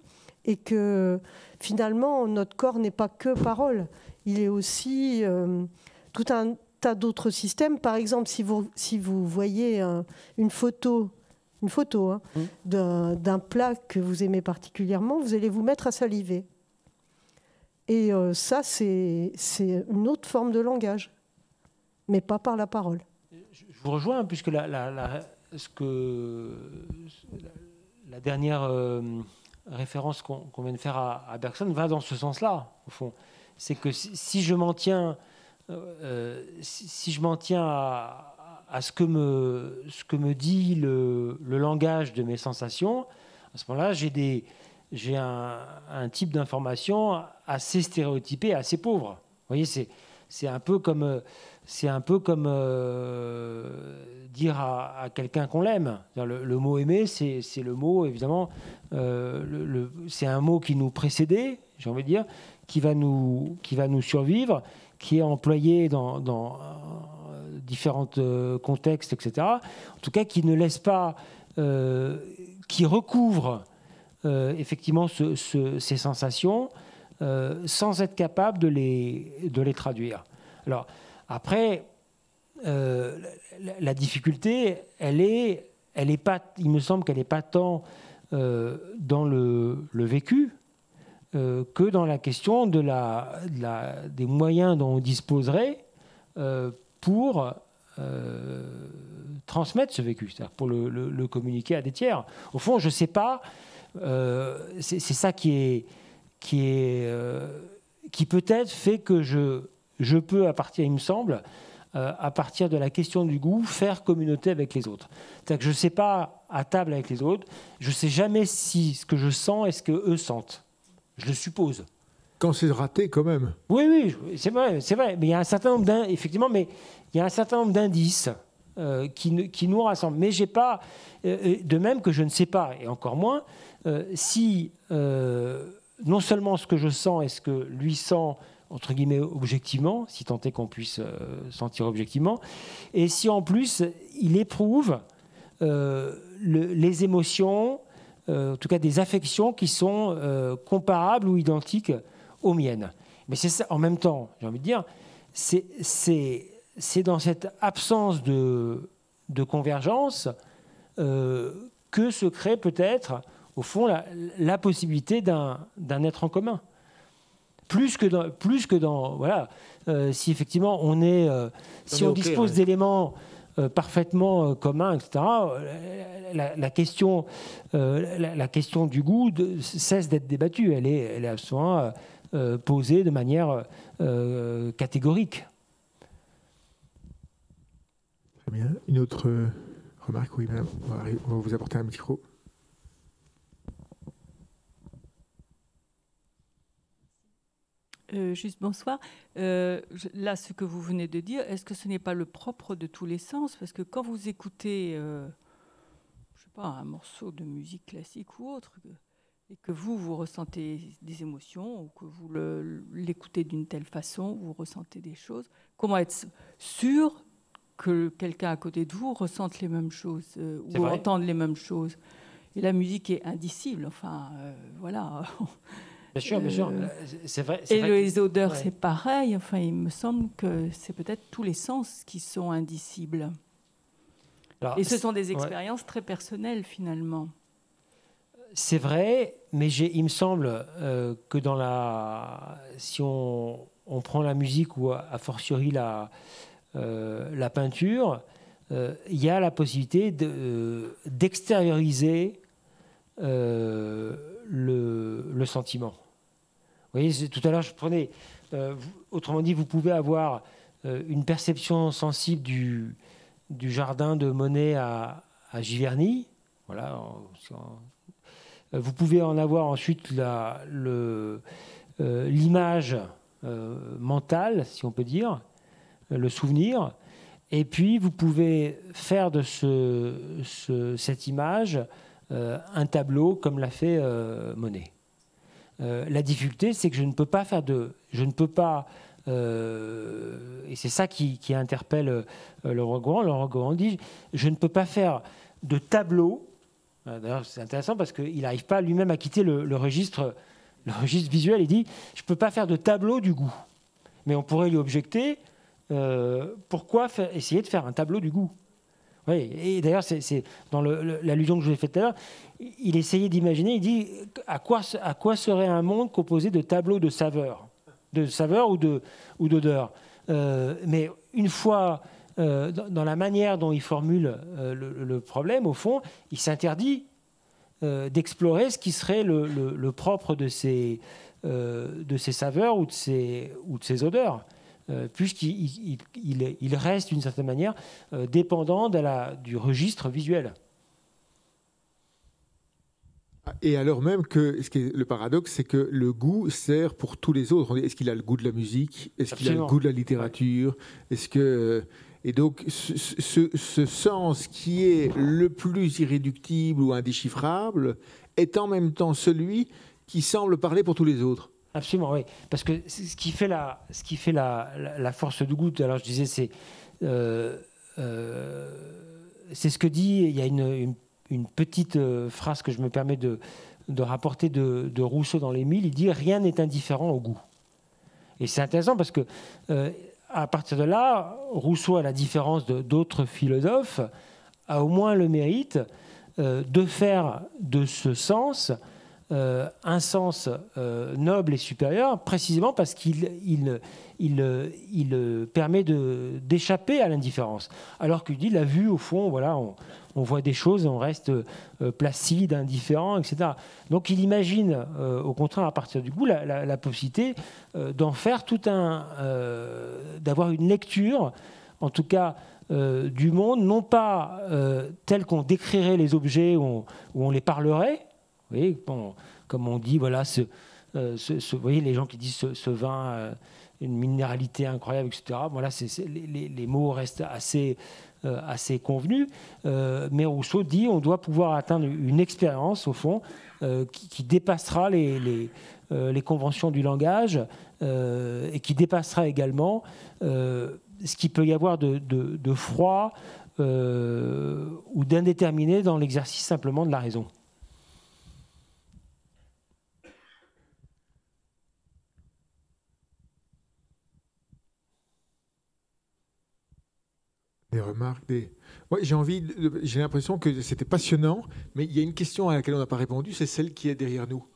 et que finalement, notre corps n'est pas que parole ? Il est aussi euh, tout un tas d'autres systèmes. Par exemple, si vous, si vous voyez euh, une photo, une photo hein, mmh. d'un plat que vous aimez particulièrement, vous allez vous mettre à saliver. Et euh, ça, c'est une autre forme de langage, mais pas par la parole. Je vous rejoins, puisque la, la, la, ce que, la dernière euh, référence qu'on qu'on vient de faire à, à Bergson va dans ce sens-là, au fond. C'est que si je m'en tiens, euh, si, si je m'en tiens à, à ce, que me, ce que me dit le, le langage de mes sensations, à ce moment-là, j'ai j'ai un, un type d'information assez stéréotypé, assez pauvre. Vous voyez, c'est c'est un peu comme, c'est un peu comme euh, dire à, à quelqu'un qu'on l'aime. Le, le mot aimer, c'est le mot, évidemment, euh, le, le, c'est un mot qui nous précédait, j'ai envie de dire, qui va nous, qui va nous survivre, qui est employé dans, dans euh, différents euh, contextes, et cetera. En tout cas, qui ne laisse pas, euh, qui recouvre euh, effectivement ce, ce, ces sensations euh, sans être capable de les, de les traduire. Alors, après, euh, la, la difficulté, elle est, elle est pas, il me semble qu'elle n'est pas tant euh, dans le, le vécu, que dans la question de la, de la, des moyens dont on disposerait euh, pour euh, transmettre ce vécu, c'est-à-dire pour le, le, le communiquer à des tiers. Au fond, je ne sais pas, euh, c'est ça qui, est, qui, est, euh, qui peut-être fait que je, je peux, à partir, il me semble, euh, à partir de la question du goût, faire communauté avec les autres. C'est-à-dire que je ne sais pas, à table avec les autres, je ne sais jamais si ce que je sens est ce qu'eux sentent. Je le suppose. Quand c'est raté, quand même. Oui, oui, c'est vrai, c'est vrai. Mais il y a un certain nombre d'indices, effectivement, mais il y a un certain nombre d'indices euh, qui, qui nous rassemblent. Mais j'ai pas, euh, de même que je ne sais pas, et encore moins, euh, si euh, non seulement ce que je sens est ce que lui sent, entre guillemets, objectivement, si tant est qu'on puisse euh, sentir objectivement, et si en plus il éprouve euh, le, les émotions. Euh, en tout cas des affections qui sont euh, comparables ou identiques aux miennes. Mais c'est ça, en même temps, j'ai envie de dire, c'est dans cette absence de, de convergence euh, que se crée peut-être, au fond, la, la possibilité d'un être en commun. Plus que dans... Plus que dans voilà, euh, si effectivement on est... Euh, si on dispose okay, ouais. d'éléments... Euh, parfaitement euh, commun, et cetera. La, la, question, euh, la, la question du goût de, cesse d'être débattue. Elle est, elle est absolument euh, posée de manière euh, catégorique. Très bien. Une autre euh, remarque, oui, madame. On va, on va vous apporter un micro. Euh, juste bonsoir. Euh, là, ce que vous venez de dire, est-ce que ce n'est pas le propre de tous les sens? Parce que quand vous écoutez, euh, je sais pas, un morceau de musique classique ou autre, et que vous, vous ressentez des émotions, ou que vous l'écoutez d'une telle façon, vous ressentez des choses, comment être sûr que quelqu'un à côté de vous ressente les mêmes choses euh, ou entende les mêmes choses? Et la musique est indicible, enfin, euh, voilà... Bien sûr, bien sûr. Euh, c'est vrai, et vrai les odeurs, ouais. c'est pareil. Enfin, il me semble que c'est peut-être tous les sens qui sont indicibles. Alors, et ce sont des expériences ouais. très personnelles, finalement. C'est vrai, mais il me semble euh, que dans la... Si on, on prend la musique ou a fortiori la, euh, la peinture, il euh, y a la possibilité de, euh, d'extérioriser euh, le, le sentiment. Vous voyez, tout à l'heure, je prenais... Euh, autrement dit, vous pouvez avoir euh, une perception sensible du, du jardin de Monet à, à Giverny. Voilà, en, en, vous pouvez en avoir ensuite la, le, euh, l'image euh, mentale, si on peut dire, le souvenir. Et puis, vous pouvez faire de ce, ce, cette image euh, un tableau, comme l'a fait euh, Monet. Euh, la difficulté, c'est que je ne peux pas faire de... Je ne peux pas... Euh, et c'est ça qui, qui interpelle euh, Leroi-Gourhan. Leroi-Gourhan dit, je ne peux pas faire de tableau. D'ailleurs, c'est intéressant parce qu'il n'arrive pas lui-même à quitter le, le, registre, le registre visuel. Il dit, je ne peux pas faire de tableau du goût. Mais on pourrait lui objecter... Euh, pourquoi faire, essayer de faire un tableau du goût? Oui, et d'ailleurs, c'est dans l'allusion que je vous ai faite tout à l'heure, il essayait d'imaginer, il dit à quoi, à quoi serait un monde composé de tableaux de saveurs, de saveurs ou de ou d'odeurs. Euh, mais une fois, euh, dans, dans la manière dont il formule euh, le, le problème, au fond, il s'interdit euh, d'explorer ce qui serait le, le, le propre de ces, euh, de ces saveurs ou de ces, ou de ces odeurs. Euh, puisqu'il il, il, il reste d'une certaine manière euh, dépendant de la, du registre visuel. Et alors même que ce qui est le paradoxe, c'est que le goût sert pour tous les autres. Est-ce qu'il a le goût de la musique? Est-ce qu'il a le goût de la littérature? Est-ce que... Et donc ce, ce, ce sens qui est le plus irréductible ou indéchiffrable est en même temps celui qui semble parler pour tous les autres. Absolument, oui. Parce que ce qui fait la, ce qui fait la, la, la force du goût, alors je disais, c'est euh, euh, ce que dit, il y a une, une, une petite euh, phrase que je me permets de, de rapporter de, de Rousseau dans l'Émile, il dit « Rien n'est indifférent au goût ». Et c'est intéressant parce que euh, à partir de là, Rousseau, à la différence d'autres philosophes, a au moins le mérite euh, de faire de ce sens... Euh, un sens euh, noble et supérieur, précisément parce qu'il il, il, il permet d'échapper à l'indifférence. Alors qu'il dit, la vue, au fond, voilà, on, on voit des choses, on reste euh, placide, indifférent, et cetera. Donc il imagine, euh, au contraire, à partir du goût, la, la, la possibilité euh, d'en faire tout un... Euh, d'avoir une lecture, en tout cas... Euh, du monde, non pas euh, tel qu'on décrirait les objets où on, où on les parlerait, vous voyez, bon, comme on dit, voilà, ce, euh, ce, ce, vous voyez, les gens qui disent ce, ce vin, euh, une minéralité incroyable, et cetera. Voilà, c'est, c'est, les, les mots restent assez, euh, assez convenus. Euh, mais Rousseau dit on doit pouvoir atteindre une expérience, au fond, euh, qui, qui dépassera les, les, euh, les conventions du langage euh, et qui dépassera également euh, ce qu'il peut y avoir de, de, de froid euh, ou d'indéterminé dans l'exercice simplement de la raison. Des remarques, des... Ouais, j'ai envie, de... j'ai l'impression que c'était passionnant, mais il y a une question à laquelle on n'a pas répondu, c'est celle qui est derrière nous.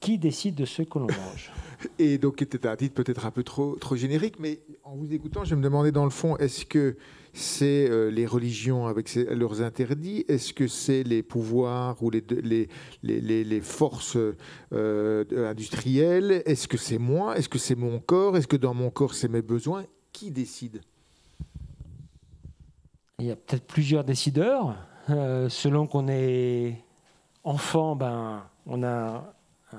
Qui décide de ce que l'on mange? Et donc, c'était un titre peut-être un peu trop, trop générique, mais en vous écoutant, je me demandais dans le fond, est-ce que c'est euh, les religions avec ses, leurs interdits? Est-ce que c'est les pouvoirs ou les, les, les, les, les forces euh, industrielles? Est-ce que c'est moi? Est-ce que c'est mon corps? Est-ce que dans mon corps, c'est mes besoins? Qui décide? Il y a peut-être plusieurs décideurs. Euh, selon qu'on est enfant, ben, on a un,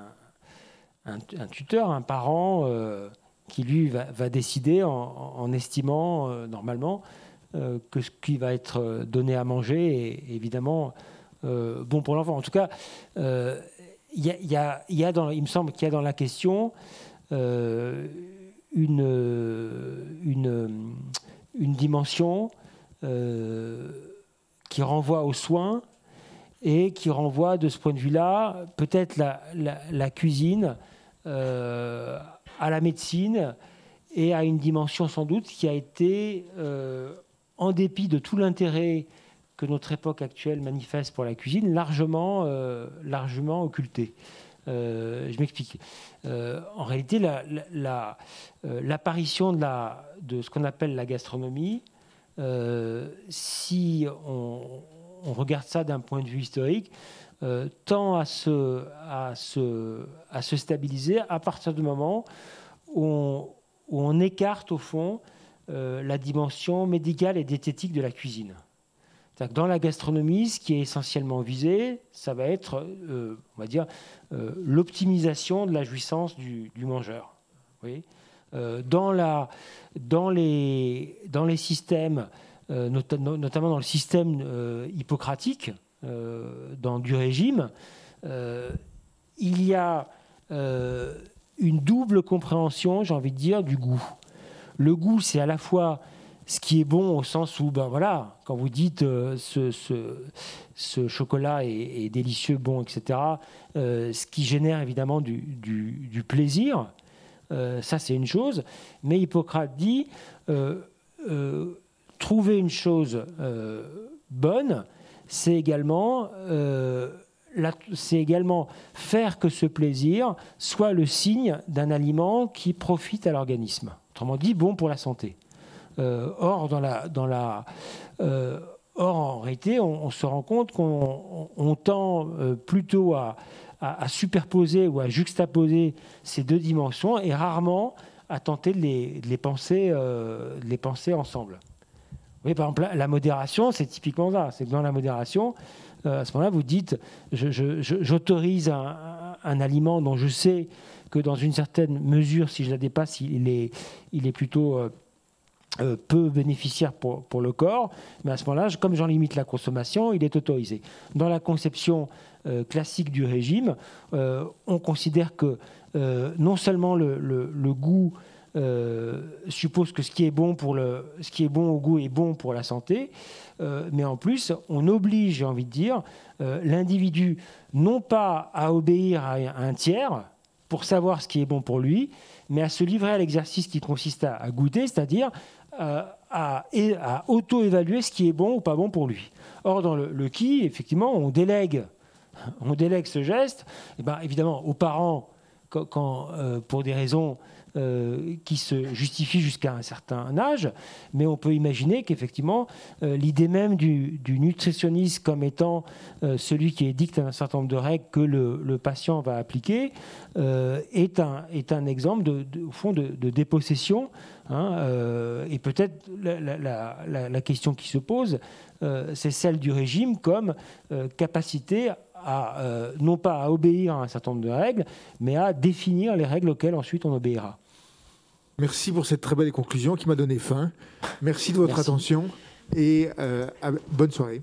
un, un tuteur, un parent euh, qui, lui, va, va décider en, en estimant, euh, normalement, euh, que ce qui va être donné à manger est évidemment euh, bon pour l'enfant. En tout cas, euh, y a, y a, y a dans, il me semble qu'il y a dans la question euh, une, une, une dimension... Euh, qui renvoie aux soins et qui renvoie, de ce point de vue-là, peut-être la, la, la cuisine euh, à la médecine et à une dimension sans doute qui a été, euh, en dépit de tout l'intérêt que notre époque actuelle manifeste pour la cuisine, largement, euh, largement occultée. Euh, je m'explique. Euh, en réalité, la, la, la, euh, l'apparition de, la, de ce qu'on appelle la gastronomie, euh, si on, on regarde ça d'un point de vue historique, euh, tend à se, à, se, à se stabiliser à partir du moment où on, où on écarte, au fond, euh, la dimension médicale et diététique de la cuisine. Dans la gastronomie, ce qui est essentiellement visé, ça va être, euh, on va dire, euh, l'optimisation de la jouissance du, du mangeur. Oui. Euh, dans, la, dans, les, dans les systèmes, euh, not notamment dans le système euh, hippocratique, euh, dans du régime, euh, il y a euh, une double compréhension, j'ai envie de dire, du goût. Le goût, c'est à la fois ce qui est bon au sens où, ben voilà, quand vous dites euh, ce, ce, ce chocolat est, est délicieux, bon, et cetera, euh, ce qui génère évidemment du, du, du plaisir, euh, ça c'est une chose. Mais Hippocrate dit, euh, euh, trouver une chose euh, bonne, c'est également, euh, également faire que ce plaisir soit le signe d'un aliment qui profite à l'organisme. Autrement dit, bon pour la santé. Or, dans la, dans la, euh, or, en réalité, on, on se rend compte qu'on on, on tend plutôt à, à, à superposer ou à juxtaposer ces deux dimensions et rarement à tenter de les, de les, penser, euh, de les penser ensemble. Oui, par exemple, la, la modération, c'est typiquement ça. C'est que dans la modération, euh, à ce moment-là, vous dites, je, je, je, j'autorise un, un, un aliment dont je sais que dans une certaine mesure, si je la dépasse, il est, il est plutôt... Euh, Euh, peu bénéficiaire pour, pour le corps, mais à ce moment-là, comme j'en limite la consommation, il est autorisé. Dans la conception euh, classique du régime, euh, on considère que euh, non seulement le, le, le goût euh, suppose que ce qui est bon pour le, ce qui est bon au goût est bon pour la santé, euh, mais en plus, on oblige, j'ai envie de dire, euh, l'individu non pas à obéir à un tiers pour savoir ce qui est bon pour lui, mais à se livrer à l'exercice qui consiste à, à goûter, c'est-à-dire euh, à, à auto-évaluer ce qui est bon ou pas bon pour lui. Or, dans le, le qui, effectivement, on délègue, on délègue ce geste, et ben, évidemment, aux parents, quand, quand, euh, pour des raisons euh, qui se justifient jusqu'à un certain âge, mais on peut imaginer qu'effectivement, euh, l'idée même du, du nutritionniste comme étant euh, celui qui édicte un certain nombre de règles que le, le patient va appliquer euh, est, un, est un exemple, de, de, au fond, de, de dépossession. Hein, euh, et peut-être la, la, la, la question qui se pose, euh, c'est celle du régime comme euh, capacité à, euh, non pas à obéir à un certain nombre de règles, mais à définir les règles auxquelles ensuite on obéira. Merci pour cette très belle conclusion qui m'a donné faim. Merci de votre Merci. attention et euh, à, bonne soirée.